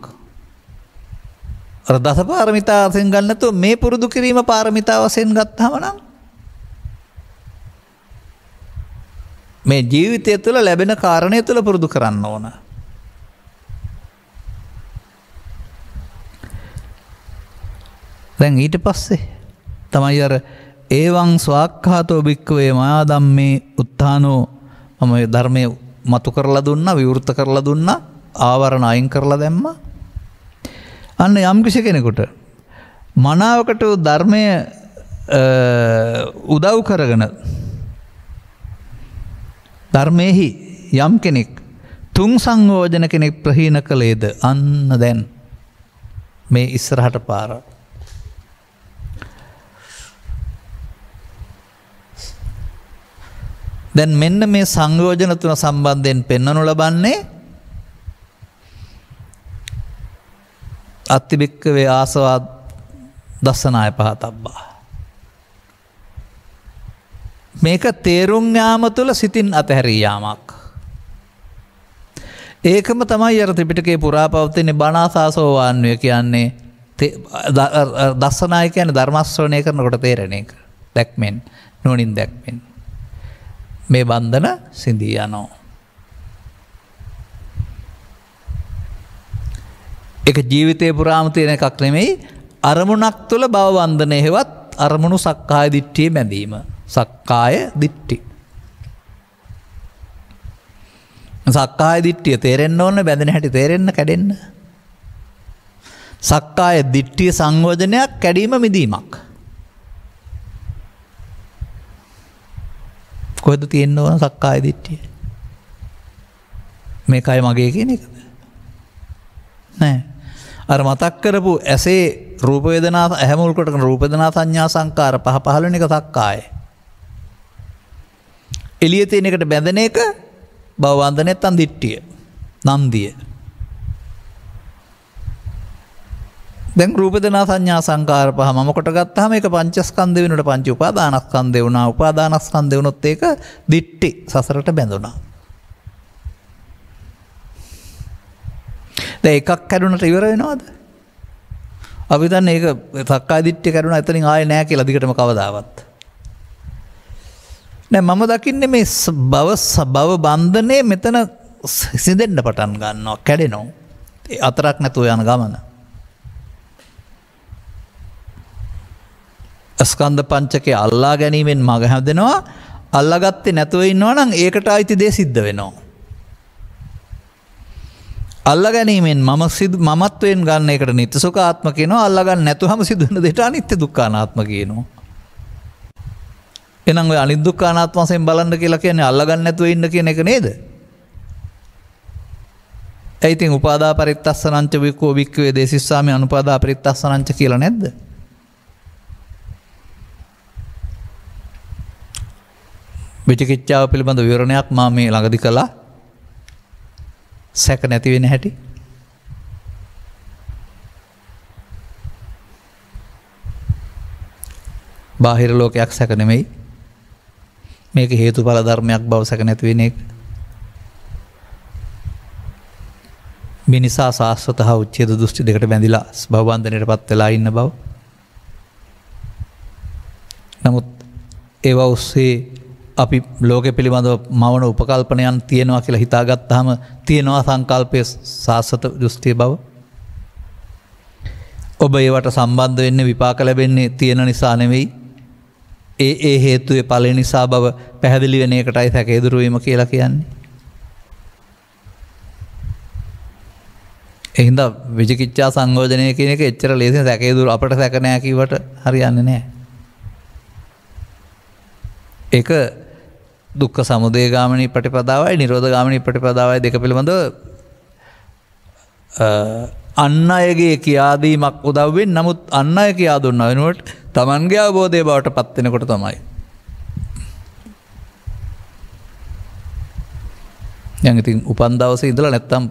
අර දස පාරමිතා වශයෙන් ගන්න නැතුව මේ පුරුදු කිරීම පාරමිතා වශයෙන් ගත්තාම නම් මේ ජීවිතය තුළ ලැබෙන කාරණය තුළ පුරුදු කරන්න ඕන. දැන් ඊට පස්සේ තමයි අර ඒවං ස්වාක්ඛාතෝ භික්ඛවේ මා ධම්මේ උත්ථානෝ මම ධර්මයේ මතු කරලා දුන්නා, විවෘත කරලා දුන්නා, ආවරණ අයින් කරලා දැම්මා. අන්න යම් කිසි කෙනෙකුට මනාවකට ධර්මය උදව් කරගෙන ධර්මයේහි යම් කෙනෙක් තුන් සංයෝජන කෙනෙක් ප්‍රහීන කළේද අන්න දැන් මේ ඉස්සරහට පාර දැන් මෙන්න මේ සංයෝජන තුන සම්බන්ධයෙන් පෙන්වනු ලබන්නේ අත්තිබික්කවේ ආසවා දස්සනාය පහතබ්බා. මේක තේරුම් යාම තුළ සිතින් අතහැරී යාමක්. ඒකම තමයි අර ත්‍රිපිටකයේ පුරා පවතින බණාසාසෝවාන්වය කියන්නේ දස්සනාය කියන්නේ ධර්ම ශ්‍රවණය කරනකොට තේරෙන එක. දැක්මෙන් නුවණින් දැක්මෙන් මේ බන්ධන සිඳී යනවා. ඒක ජීවිතේ පුරාම තියෙන එකක් නෙමෙයි. අරමුණක් තුළ භව බන්ධනය හේවත් අරමුණු සක්කාය දිට්ඨිය බැඳීම. සක්කාය දිට්ඨි. සක්කාය දිට්ඨිය තේරෙන්න ඕන, බැඳෙන හැටි තේරෙන්න, කැඩෙන්න. සක්කාය දිට්ඨිය සංයෝජනයක්, කැඩීම මිදීමක්. කොහෙද තියෙන්න ඕන සක්කාය දිට්ඨිය? මේකයි මගේ කියන එකද? නෑ. අර මතක් කරපු ඇසේ රූප වේදනා හැමුල් කොටගෙන රූප වේදනා සංඥා සංකාර පහ පහළ වෙන එක සක්කාය. එළිය තියෙන එකට බැඳෙන එක භව බන්ධන නැත්නම් දිට්ඨිය. නන්දිය. දැන් රූප වේදනා සංඥා සංකාර පහ මම කොට ගත්තාම ඒක පංචස්කන්ධ වෙනුවට පංච උපාදානස්කන්ධ වුණා. උපාදානස්කන්ධ වුණොත් ඒක දිට්ටි සසරට බැඳුණා. දැන් එකක් කැඩුණට ඉවර වෙනවද? අපි දන්නේ ඒක සක්කාය දිට්ටි කැඩුණා එතනින් ආයේ නැහැ කියලා දිගටම කවදාවත්. දැන් මම දකින්නේ මේ භව භව බන්ධනේ මෙතන සිඳෙන්න පටන් ගන්නවා, කැඩෙනවා. අතරක් නැතුව යන ගමන. ස්කන්ධ පංචකේ අල්ලා ගැනීමෙන් මග හැදෙනවා. අල්ලාගත්තේ නැතුව ඉන්නවා නම් ඒකට අයිති දේ සිද්ධ වෙනවා. අල්ලා ගැනීමෙන් මම සිදු මමත්වයෙන් ගන්න එකට නිත්‍ය සුඛාත්ම කියනවා. අල්ලා ගන්න නැතුවම සිදුවන දෙයට අනිත්‍ය දුක්ඛානාත්ම කියනවා. එහෙනම් ඔය අනිත්‍ය දුක්ඛානාත්ම වශයෙන් බලන්න කියලා කියන්නේ අල්ලා ගන්න නැතුව ඉන්න කියන එක නේද? ඒ ඉතින් උපාදා පරිත්තස්සනංච විකෝ වික්කවේ දේසිස්සාමි අනුපාදා පරිත්තස්සනංච කියලා නැද්ද? විචිකිච්ඡාව පිළිබඳ විවරණයක් මා මේ ළඟදි කළා. සැක නැති වෙන හැටි. බාහිර ලෝකයක් සැක නෙමෙයි. මේක හේතුඵල ධර්මයක් බව සැක නැති වෙන එක. මිනිසා සාස්වත හා උච්ඡේද දෘෂ්ටි දෙකට බැඳිලා භව බන්ධනයටපත් වෙලා ඉන්න බව. නමුත් ඒවා ඔස්සේ අපි ලෝක පිළිබඳව මවන උපකල්පනයන් තියෙනවා කියලා හිතාගත්තාම තියෙනවා සංකල්පයේ සාස්වත දෘෂ්ටි බව. ඔබ ඒවට සම්බන්ධ වෙන්නේ විපාක ලැබෙන්නේ තියෙන නිසා නෙවෙයි. ඒ ඒ හේතුවේ ඵලෙ නිසා බව පැහැදිලි වෙන එකටයි සැක ඉදිරි වීම කියලා කියන්නේ. එහෙනම් විචිකිච්ඡා සංයෝජනය කියන එක එච්චර ලේසියෙන් සැක ඉදිරි අපට සැක නැහැ කියවට හරියන්නේ නැහැ. ඒක දුක්ඛ සමුදය ගාමිනී ප්‍රතිපදාවයි නිරෝධ ගාමිනී ප්‍රතිපදාවයි දෙක පිළිබඳව අන් අයගේ කියාදීමක් උදව් වෙන්නේ. නමුත් අන් අය කියා දුන්නා වෙනුවට Tamange අවබෝධය බවට පත් වෙනකොට තමයි. දැන් ඉතින් උපන් දවසේ ඉඳලා නැත්තම්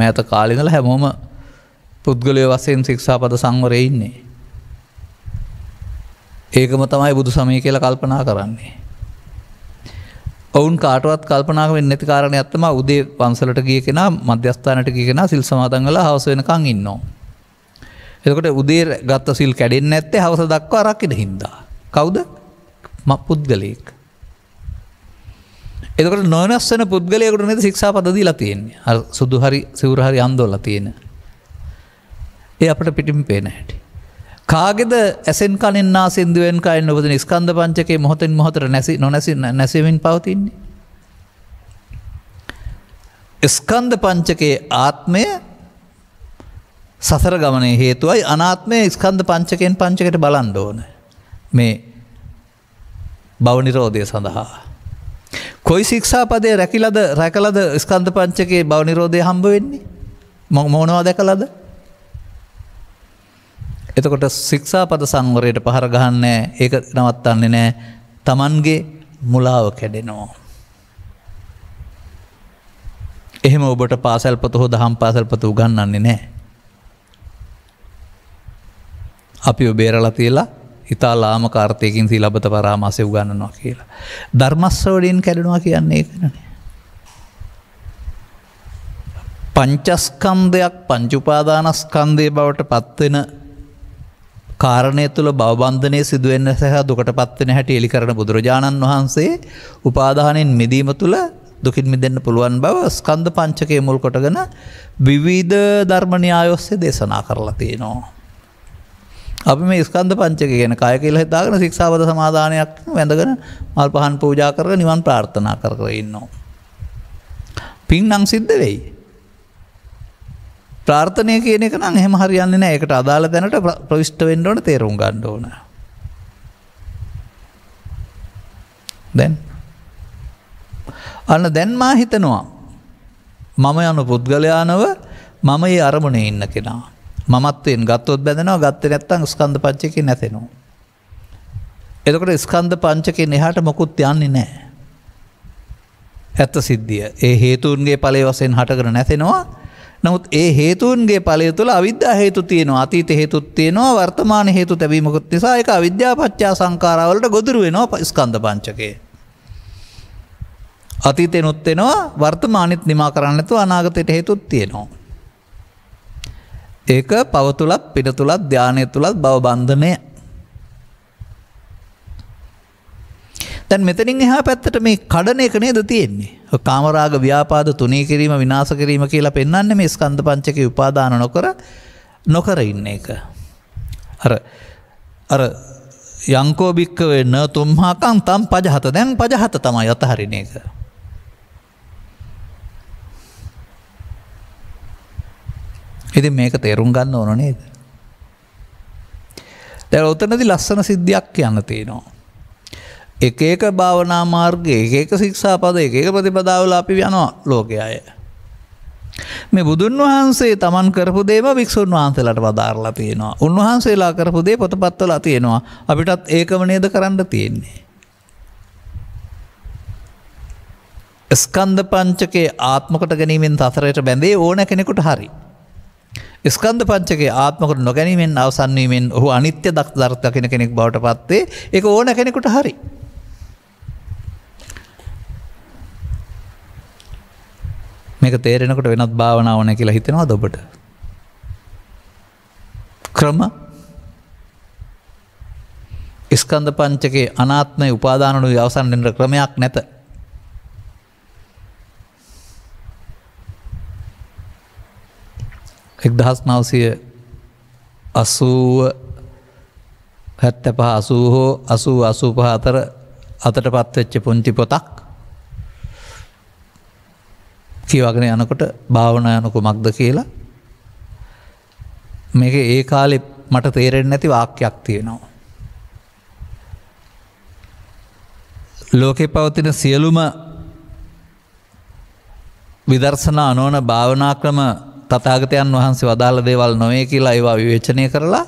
මෑත කාලේ ඉඳලා හැමෝම පුද්ගලයේ වශයෙන් ශික්ෂාපද සංවරයේ ඉන්නේ. ඒකම තමයි බුදු සමය කියලා කල්පනා කරන්නේ. ඔවුන් කාටවත් කල්පනා වෙන්නේ නැති කාරණයක් තමයි උදේ පන්සලට ගිය කෙනා මධ්‍යස්ථානට ගිය කෙනා සිල් සමාදන් වෙලා හවස වෙනකන් ඉන්නවා. එතකොට උදේ ගත්ත සිල් කැඩෙන්නේ නැත්තේ හවස දක්වා රකින්න හින්දා. කවුද? මා පුද්ගලයෙක්. එතකොට නොනස් වෙන පුද්ගලයෙකුට නේද ශික්ෂාපද දීලා තියෙන්නේ. අර සුදු හරි සිවුර හරි අඳවලා තියෙන. ඒ අපිට පිටින් පේන හැටි. කාගෙද ඇසෙන් කනෙන් නාසෙන් දිවෙන් කයෙන් උපදින ස්කන්ධ පංචකයේ මොහොතෙන් මොහොතට නැසී නොනැසී නැසෙමින් පවතින්නේ. ස්කන්ධ පංචකයේ ආත්මය සසර ගමනේ හේතුවයි අනාත්මය ස්කන්ධ පංචකයෙන් පංචකයට බලන්න ඕන මේ භව නිරෝධය සඳහා. කොයි ශික්ෂාපදයේ රැකිලාද රැකලාද ස්කන්ධ පංචකයේ භව නිරෝධය හම්බ වෙන්නේ? මොනවා දැකලාද? එතකොට ශික්ෂාපද සංවරයට පහර ගහන්නේ ඒක නවත්තන්නේ නැහැ. Tamange මුලාව කැඩෙනවා. එහෙම ඔබට පාසල්පත හෝ දහම් පාසල්පත උගන්වන්නේ නැහැ. අපිව බේරලා තියලා හිතා ලාමක අර්ථයකින් සීලබ්බත පරාමාසය උගන්වනවා කියලා. ධර්මස්වරයෙන් කැඩෙනවා කියන්නේ ඒකනේ. පංචස්කන්ධයක් පංච උපාදානස්කන්ධය බවට පත් වෙන කාරණය තුළ බවබන්ධනය සිදුවෙන්න සහ දුකට පත්වෙන හැටි එලි කරන බුදුරජාණන් වහන්සේ උපාදානෙන් මිදීම තුළ දුකින් මිදෙන්න පුළුවන් බව ස්කන්ධ පංචකයේ මුල් කොටගෙන විවිධ ධර්ම න්‍යාය ඔස්සේ දේශනා කරලා තියෙනවා. අපි මේ ස්කන්ධ පංචකය ගැන කය කියලා හිතාගෙන ශික්ෂාපද සමාදානයක් වැඳගෙන මල් පහන් පූජා කරගෙන නිවන් ප්‍රාර්ථනා කර කර ඉන්නවා. පින් නම් සිද්ධ වෙයි. ප්‍රාර්ථනය කියන එක නම් එහෙම හරියන්නේ නැහැ. ඒකට අදාළ දැනට ප්‍රවිෂ්ඨ වෙන්න ඕන, තේරුම් ගන්න ඕන. දැන් අන්න දැන් මා හිතනවා මම යන පුද්ගලයානව මම ඒ අරමුණේ ඉන්න කෙනා. මමත්වෙන් ගත්තොත් බැඳෙනවා, ගත්තේ නැත්නම් ස්කන්ධ පංචකේ නැතෙනවා. එතකොට ස්කන්ධ පංචකේ එහාට මොකුත් යන්නේ නැහැ. ඇත්ත සිද්ධිය. ඒ හේතුන්ගේ ඵලයේ වශයෙන් හටගෙන නැතෙනවා. නමුත් ඒ හේතුන්ගේ ඵලය තුළ අවිද්‍යා හේතු තියෙනවා, අතීත හේතුත් තියෙනවා, වර්තමාන හේතු තිබීමකුත් නිසා ඒක අවිද්‍යා පත්‍ය සංඛාරා වලට ගොදුරු වෙනවා ස්කන්ධ පංචකය. අතීතෙනුත් වෙනවා, වර්තමානෙත් නිමා කරන්න නැතුව අනාගතයට හේතුත් තියෙනවා. ඒක පව තුලත්, පිට තුලත්, ධානය තුලත් භව බන්ධනය. දැන් මෙතනින් එහා පැත්තට මේ කඩන එක නේද තියෙන්නේ. කාමරාග ව්‍යාපාද තුනී කිරීම විනාශ කිරීම කියලා පෙන්වන්නේ මේ ස්කන්ධ පංචකේ උපාදාන නොකර නොකර ඉන්න එක. අර අර යංකෝ බික්කවේ න තුම්හාකං තම් පජහත. දැන් පජහත තමයි අතහරින එක. ඉතින් මේක තේරුම් ගන්න ඕන නේද? දැන් උතනදී ලස්සන සිද්ධියක් කියන්න තියෙනවා. එක එක භාවනා මාර්ග, එක එක ශික්ෂාපද, එක එක ප්‍රතිපදාවල අපි යනවා ලෝකයය. මේ බුදුන් වහන්සේ තමන් කරපු දේම වික්ෂුන් වහන්සේලාට වදාරලා තියෙනවා. උන්වහන්සේලා කරපු දේ පොතපත්වල තියෙනවා. අපිටත් ඒකම නේද කරන්න තියෙන්නේ. ස්කන්ධ පංචකේ ආත්මකට ගැනීමෙන් සසරයට බැඳේ ඕන කෙනෙකුට හරි. ස්කන්ධ පංචකයේ ආත්මකට නොගැනීමෙන් අවසන් වීමෙන් ඔහු අනිත්‍ය දක්ෂ දකින කෙනෙක් බවට පත් වේ. ඒක ඕන කෙනෙකුට හරි. මේක තේරෙනකොට වෙනත් භාවනාවක් ඕන කියලා හිතෙනවද ඔබට? ක්‍රම ස්කන්ධ පංචකයේ අනාත්මය උපාදානණු අවසන් වෙන ක්‍රමයක් නැත. එක්දහස් නවසිය අසූව हत्तप असुहो असु असुप अतर अतट पत्च पुंति पोतक කියවගෙන යනකොට භාවනා යනකො මක්ද කියලා මේක ඒ කාලේ මට තේරෙන්නේ නැති වාක්‍යයක් තියෙනවා. ලෝකේ පවතින සියලුම විදර්ශනා අනෝන භාවනා ක්‍රම තථාගතයන් වහන්සේ වදාළ දේවල් නොවේ කියලා ඒවා විවේචනය කරලා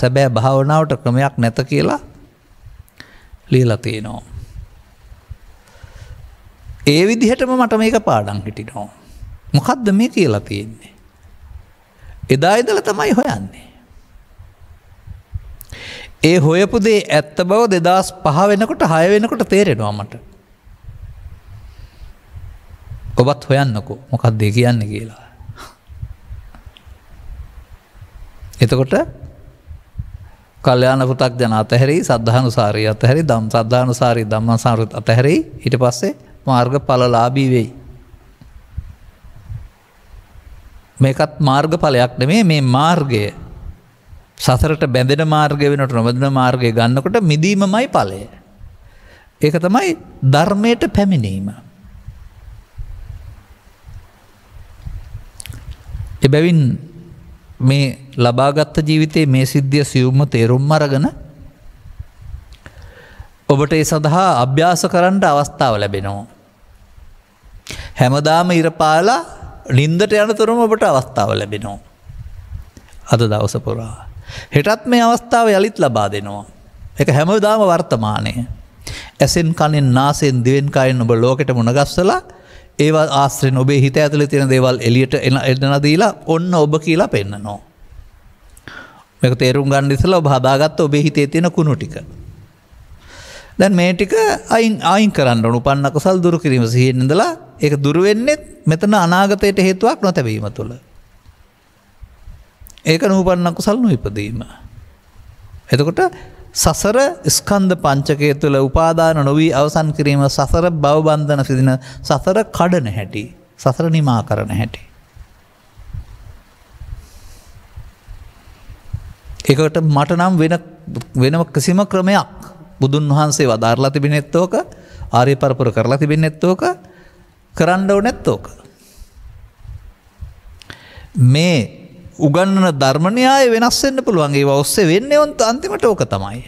සැබෑ භාවනාවට ක්‍රමයක් නැත කියලා ලියලා තියෙනවා. ඒ විදිහටම මට මේක පාඩම් හිටිනවා. මොකද්ද මේ කියලා තියෙන්නේ? එදා ඉඳලා තමයි හොයන්නේ. ඒ හොයපු දේ ඇත්ත බව දෙදාස් පහ වෙනකොට හය වෙනකොට තේරෙනවා මට. ඔබත් හොයන්නකෝ මොකද්ද ඒ කියන්නේ කියලා. එතකොට කල්යාණ පුතග්ජන අතහැරී සද්ධානුසාරී අතහැරී ධම්ම සද්ධානුසාරී ධම්මසාරී අතහැරී ඊට පස්සේ मार्ग फललाभी वे मेकत् मार्ग फलयाक्ने में मे मार्गे ससरट बेंदेन मार्गे वेनट नवदन मार्गे गन्नकोट मिदीममई फले ඒක තමයි ධර්මයට පැමිණීම. එබැවින් මේ ලබාගත් ජීවිතයේ මේ සිද්ධිය සියුම්ම තේරුම් අරගෙන ඔබට ඒ සඳහා අභ්‍යාස කරන්න අවස්ථාව ලැබෙනවා. හැමදාම ඉරපාලා නින්දට යනතරම ඔබට අවස්ථාව ලැබෙනවා. අද දවස පුරා හෙටත් මේ අවස්ථාව යලිත් ලබා දෙනවා. ඒක හැමදාම වර්තමානයේ ඇසෙන් කනෙන් නාසෙන් දිවෙන් කයෙන් ඔබ ලෝකෙට මුණගස්සලා ඒවා ආශ්‍රයෙන් ඔබේ හිත ඇතුලේ තියෙන දේවල් එළියට එනවා දීලා ඔන්න ඔබ කියලා පෙන්නනවා. මේක තේරුම් ගන්න ඉස්සලා ඔබ හදාගත්ත ඔබේ හිතේ තියෙන කුණු ටික දැන් මේ ටික අයින් අයින් කරන්න ඕන. උපන්න කුසල් දුරු කිරීම සිහින් ඉඳලා ඒක දුරු වෙන්නේ මෙතන අනාගතයට හේතුවක් නොතැබීම තුළ. ඒක නූපන්න කුසල් නොඉපදීම. එතකොට සසර ස්කන්ධ පංචකය තුළ උපාදාන නොවි අවසන් කිරීම සසර භව බන්ධන සිදින සසර කඩන හැටි සසර නිමා කරන හැටි. ඒකට මට නම් වෙන වෙනම කිසිම ක්‍රමයක් බුදුන් වහන්සේ වදාරලා තිබෙන්නේ නැත්තෝක ආර්ය පරපුර කරලා තිබෙන්නේ නැත්තෝක කරන්න ඕනේ නැත්තෝක මේ උගන්වන ධර්ම න්‍යාය වෙනස් වෙන්න පුළුවන්. ඒව ඔස්සේ වෙන්නේ අන්තිමට ඕක තමයි.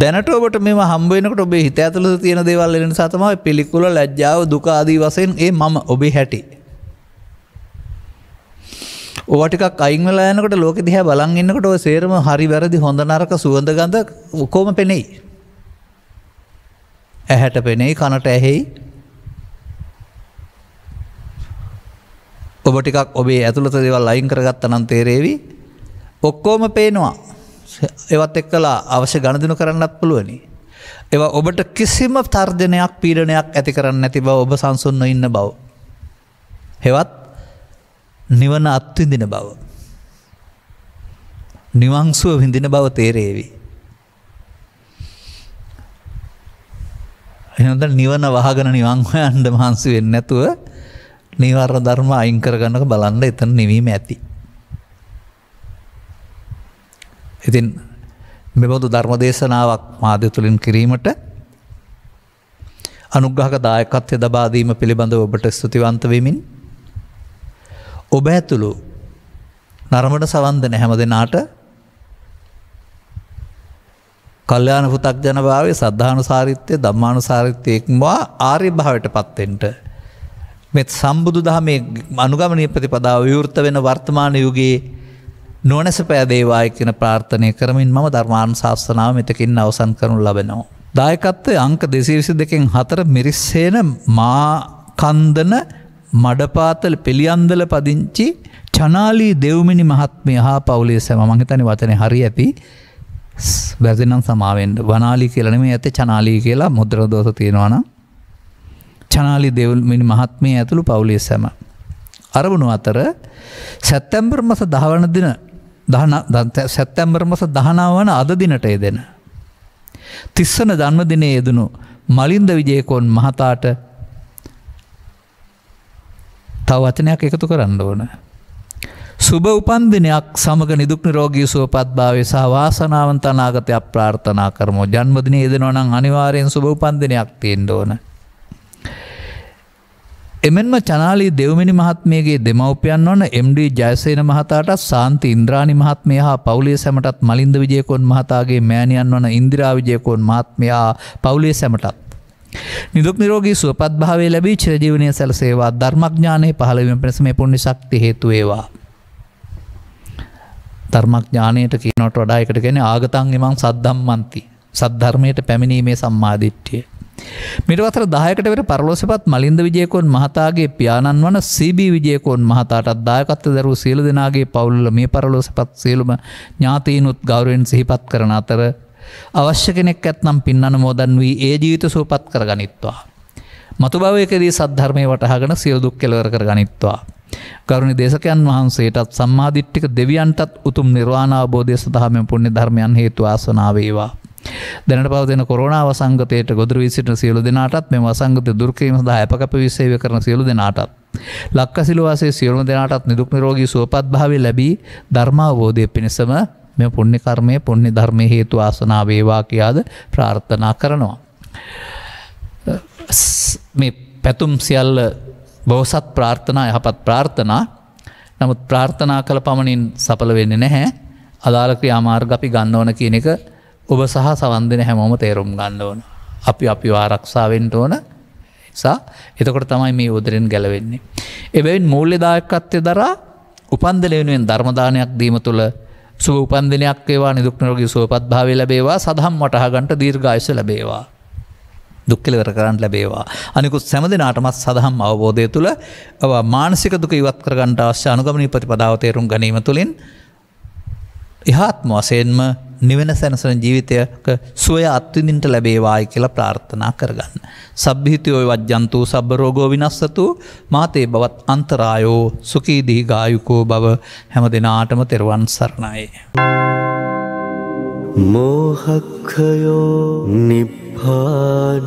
දැනට ඔබට මේව හම්බ වෙනකොට ඔබේ හිත ඇතුළත තියෙන දේවල් වෙන නිසා තමයි පිළිකුල ලැජ්ජාව දුක ආදී වශයෙන් ඒ මම ඔබේ හැටි ඔව ටිකක් අයින් වෙලා යනකොට ලෝකෙ දිහා බලන් ඉන්නකොට ඔය සේරම හරි වැරදි හොඳ නරක සුවඳ ගඳ කොහොම පෙනෙයි? ඇහැට පෙනෙයි, කනට ඇහෙයි. ඔබ ටිකක් ඔබේ ඇතුළත දේවල් අයින් කරගත්තා නම් තේරෙවි. ඔක්කොම පේනවා. ඒවත් එක්කලා අවශ්‍ය ගණදිනු කරන්නත් පුළුවනි. ඒවා ඔබට කිසිම තර්ජනයක්, පීඩනයක් ඇති කරන්නේ නැති බව, ඔබ සංසුන්ව ඉන්න බව. හේවත් නිවන අත්විඳින බව, නිවන්සුව විඳින බව තේරේවි. එහෙනම් නිවන වහගෙන නිවන් හොයන්න මහන්සි වෙන්නේ නැතුව නීවරණ ධර්ම අයින් කරගන්නක බලන්න එතන නිවීම ඇති. ඉතින් මෙබඳු ධර්ම දේශනාවක් මාධ්‍ය තුලින් කිරීමට අනුග්‍රහක දායකත්වය ලබා දීම පිළිබඳව ඔබට ස්තුතිවන්ත වෙමින් ඔබ ඇතුළු නරඹන සවන් දෙන හැම දෙනාට කල්යාණ පුතග්ජන භාවයේ සද්ධානුසාරිත්වය ධම්මානුසාරිත්වය එක්මවා ආර්ය භාවයට පත් වෙන්න මේ සම්බුදු දහමේ අනුගමනීය ප්‍රතිපදාව විවෘත වෙන වර්තමාන යුගයේ නොනැසපෑ දේවායි කියන ප්‍රාර්ථනා කරමින් මම ධර්මානුශාසනාව මෙතකින් අවසන් කරනු ලබනවා. දායකත්වයේ අංක දෙසිය විසි දෙකෙන් හතර මිරිස්සේන මා කන්දන මඩපාතල පිළියන්දල පදිංචි චනාලී දෙව්මිනි මහත්මිය හා පවුලේ සැම මම හිතන්නේ වචනේ හරි ඇති වැරදි නම් සමාවෙන්න වනාලී කියලා නෙමෙයි ඇත්තේ චනාලී කියලා මුද්‍ර දෝෂ තියෙනවා නම් චනාලී දෙව්මිනි මහත්මිය ඇතුළු පවුලේ සැම අරමුණු අතර සැප්තැම්බර් මාස දහ වන දින සැප්තැම්බර් මාස දහනව වන අද දිනට එදෙන තිස් වන ජන්මදිනයේ යෙදුණු මලින්ද විජේකෝන් මහතාට තව වචනයක් එකතු කරන්න ඕන. සුබ උපන් දිනයක් සමග නිදුක් නිරෝගී සුවපත් භාවය සහ වාසනාවන්ත අනාගතයක් ප්‍රාර්ථනා කරමු. ජන්මදිනයේ යෙදෙනවා නම් අනිවාර්යෙන් සුබ උපන් දිනයක් තියෙන්න ඕන. එමෙන්ම චනාලී දෙව්මිනි මහත්මියගේ දෙමව්පියන් වන එම් ඩී ජයසේන මහතාටත් සාන්ති ඉන්ද්‍රානි මහත්මිය හා පවුලේ සැමටත් මලින්ද විජේකෝන් මහතාගේ මෑණියන් වන ඉන්දිරා විජේකෝන් මහත්මියා පවුලේ සැමටත් නිදුක් නිරෝගී සුවපත් භාවය ලැබී චිරජීවනයේ සැලසේවා. ධර්මඥානෙහි පහළ වීම පිණිස මේ පුණ්‍ය ශක්තිය හේතු වේවා. ධර්මඥානයට කියනට වඩා එකට කියන්නේ ආගතං ඉමං සද්ධම්මන්ති. සද්ධර්මයට පැමිණීමේ සම්මාදිට්ඨිය. मेरे अथर दायक वे परलोसपत मलिंद विजयकोन महता प्यानन्वन सी बी विजयकोन महताट दायकत्व धर सील दिनागे पौल मे परलोसपत सील ज्ञातीन गौरवेन सिहिपत्करणातर आवश्यक नेक्यत्न पिन्ननुमोदन्वी ए जीवित सुपत्कर्गणित्वा मतुभावेकरी सद्धर्मे वटहगण सील दुःखलवर्गणित्वा करुणी देशकयन महांसेट सम्मादिट्टिक दिव्यांटत् उतुम निर्वाणावबोधे सदा मे पुण्यधर्मयन हेतु आसनावेवा. දැනට පවතින කොරෝනා වසංගතයට ගොදුරු වී සිටින සියලු දෙනාටත් මේ වසංගතය දුරු කිරීම සඳහා අපකප විශ්වය කරන සියලු දෙනාටත් ලක්කසිල වාසයේ සියලුම දෙනාටත් නිදුක් නිරෝගී සුවපත් භාවය ලැබී ධර්මාවෝදය පිණසම මේ පුණ්‍ය කර්මයේ පුණ්‍ය ධර්මයේ හේතු ආසනා වේවා කියාද ප්‍රාර්ථනා කරනවා. මේ පැතුම් සියල්ල බෝසත් ප්‍රාර්ථනා යහපත් ප්‍රාර්ථනා. නමුත් ප්‍රාර්ථනා කළ පමණින් සඵල වෙන්නේ නැහැ. අදාළ ක්‍රියාමාර්ග අපි ගන්න ඕන කියන එක ඔබ සහ සවන් දෙන හැමෝම තේරුම් ගන්න ඕන. අපි අපිව ආරක්ෂා වෙන්න ඕන. නිසා එතකොට තමයි මේ උදරෙන් ගැලවෙන්නේ. එබැවින් මූල්‍ය දායකත්වයේ දරා උපන් දින වෙනුවෙන් ධර්ම දානයක් දීම තුළ සුබ උපන් දිනයක් වේවා. නිදුක් නිරෝගී සුවපත් භාවය ලැබේවා. සදහම් වටහා ගන්නට දීර්ඝායස ලැබේවා. දුක් කෙලවර කරන්න ලැබේවා. අනිකුත් සෑම දිනාටම සදහම් අවබෝධය තුළ මානසික දුක ඉවත් කර ගන්නට අවශ්‍ය අනුගමනීය ප්‍රතිපදාව තේරුම් ගැනීම තුළින් ඉහාත්ම වශයෙන්ම නිවන සැනසෙන ජීවිතයක සුවය අත්විඳින්නට ලැබේවායි කියලා ප්‍රාර්ථනා කරගන්න. සබ්බීතෝ වජ්ජන්තු සබ්බ රෝගෝ විනස්සතු මාතේ බවත් අන්තරායෝ සුඛී දීඝායුකෝ බව. හැම දිනාටම තෙරුවන් සරණයි. මෝහක්ඛයෝ නිබ්බානං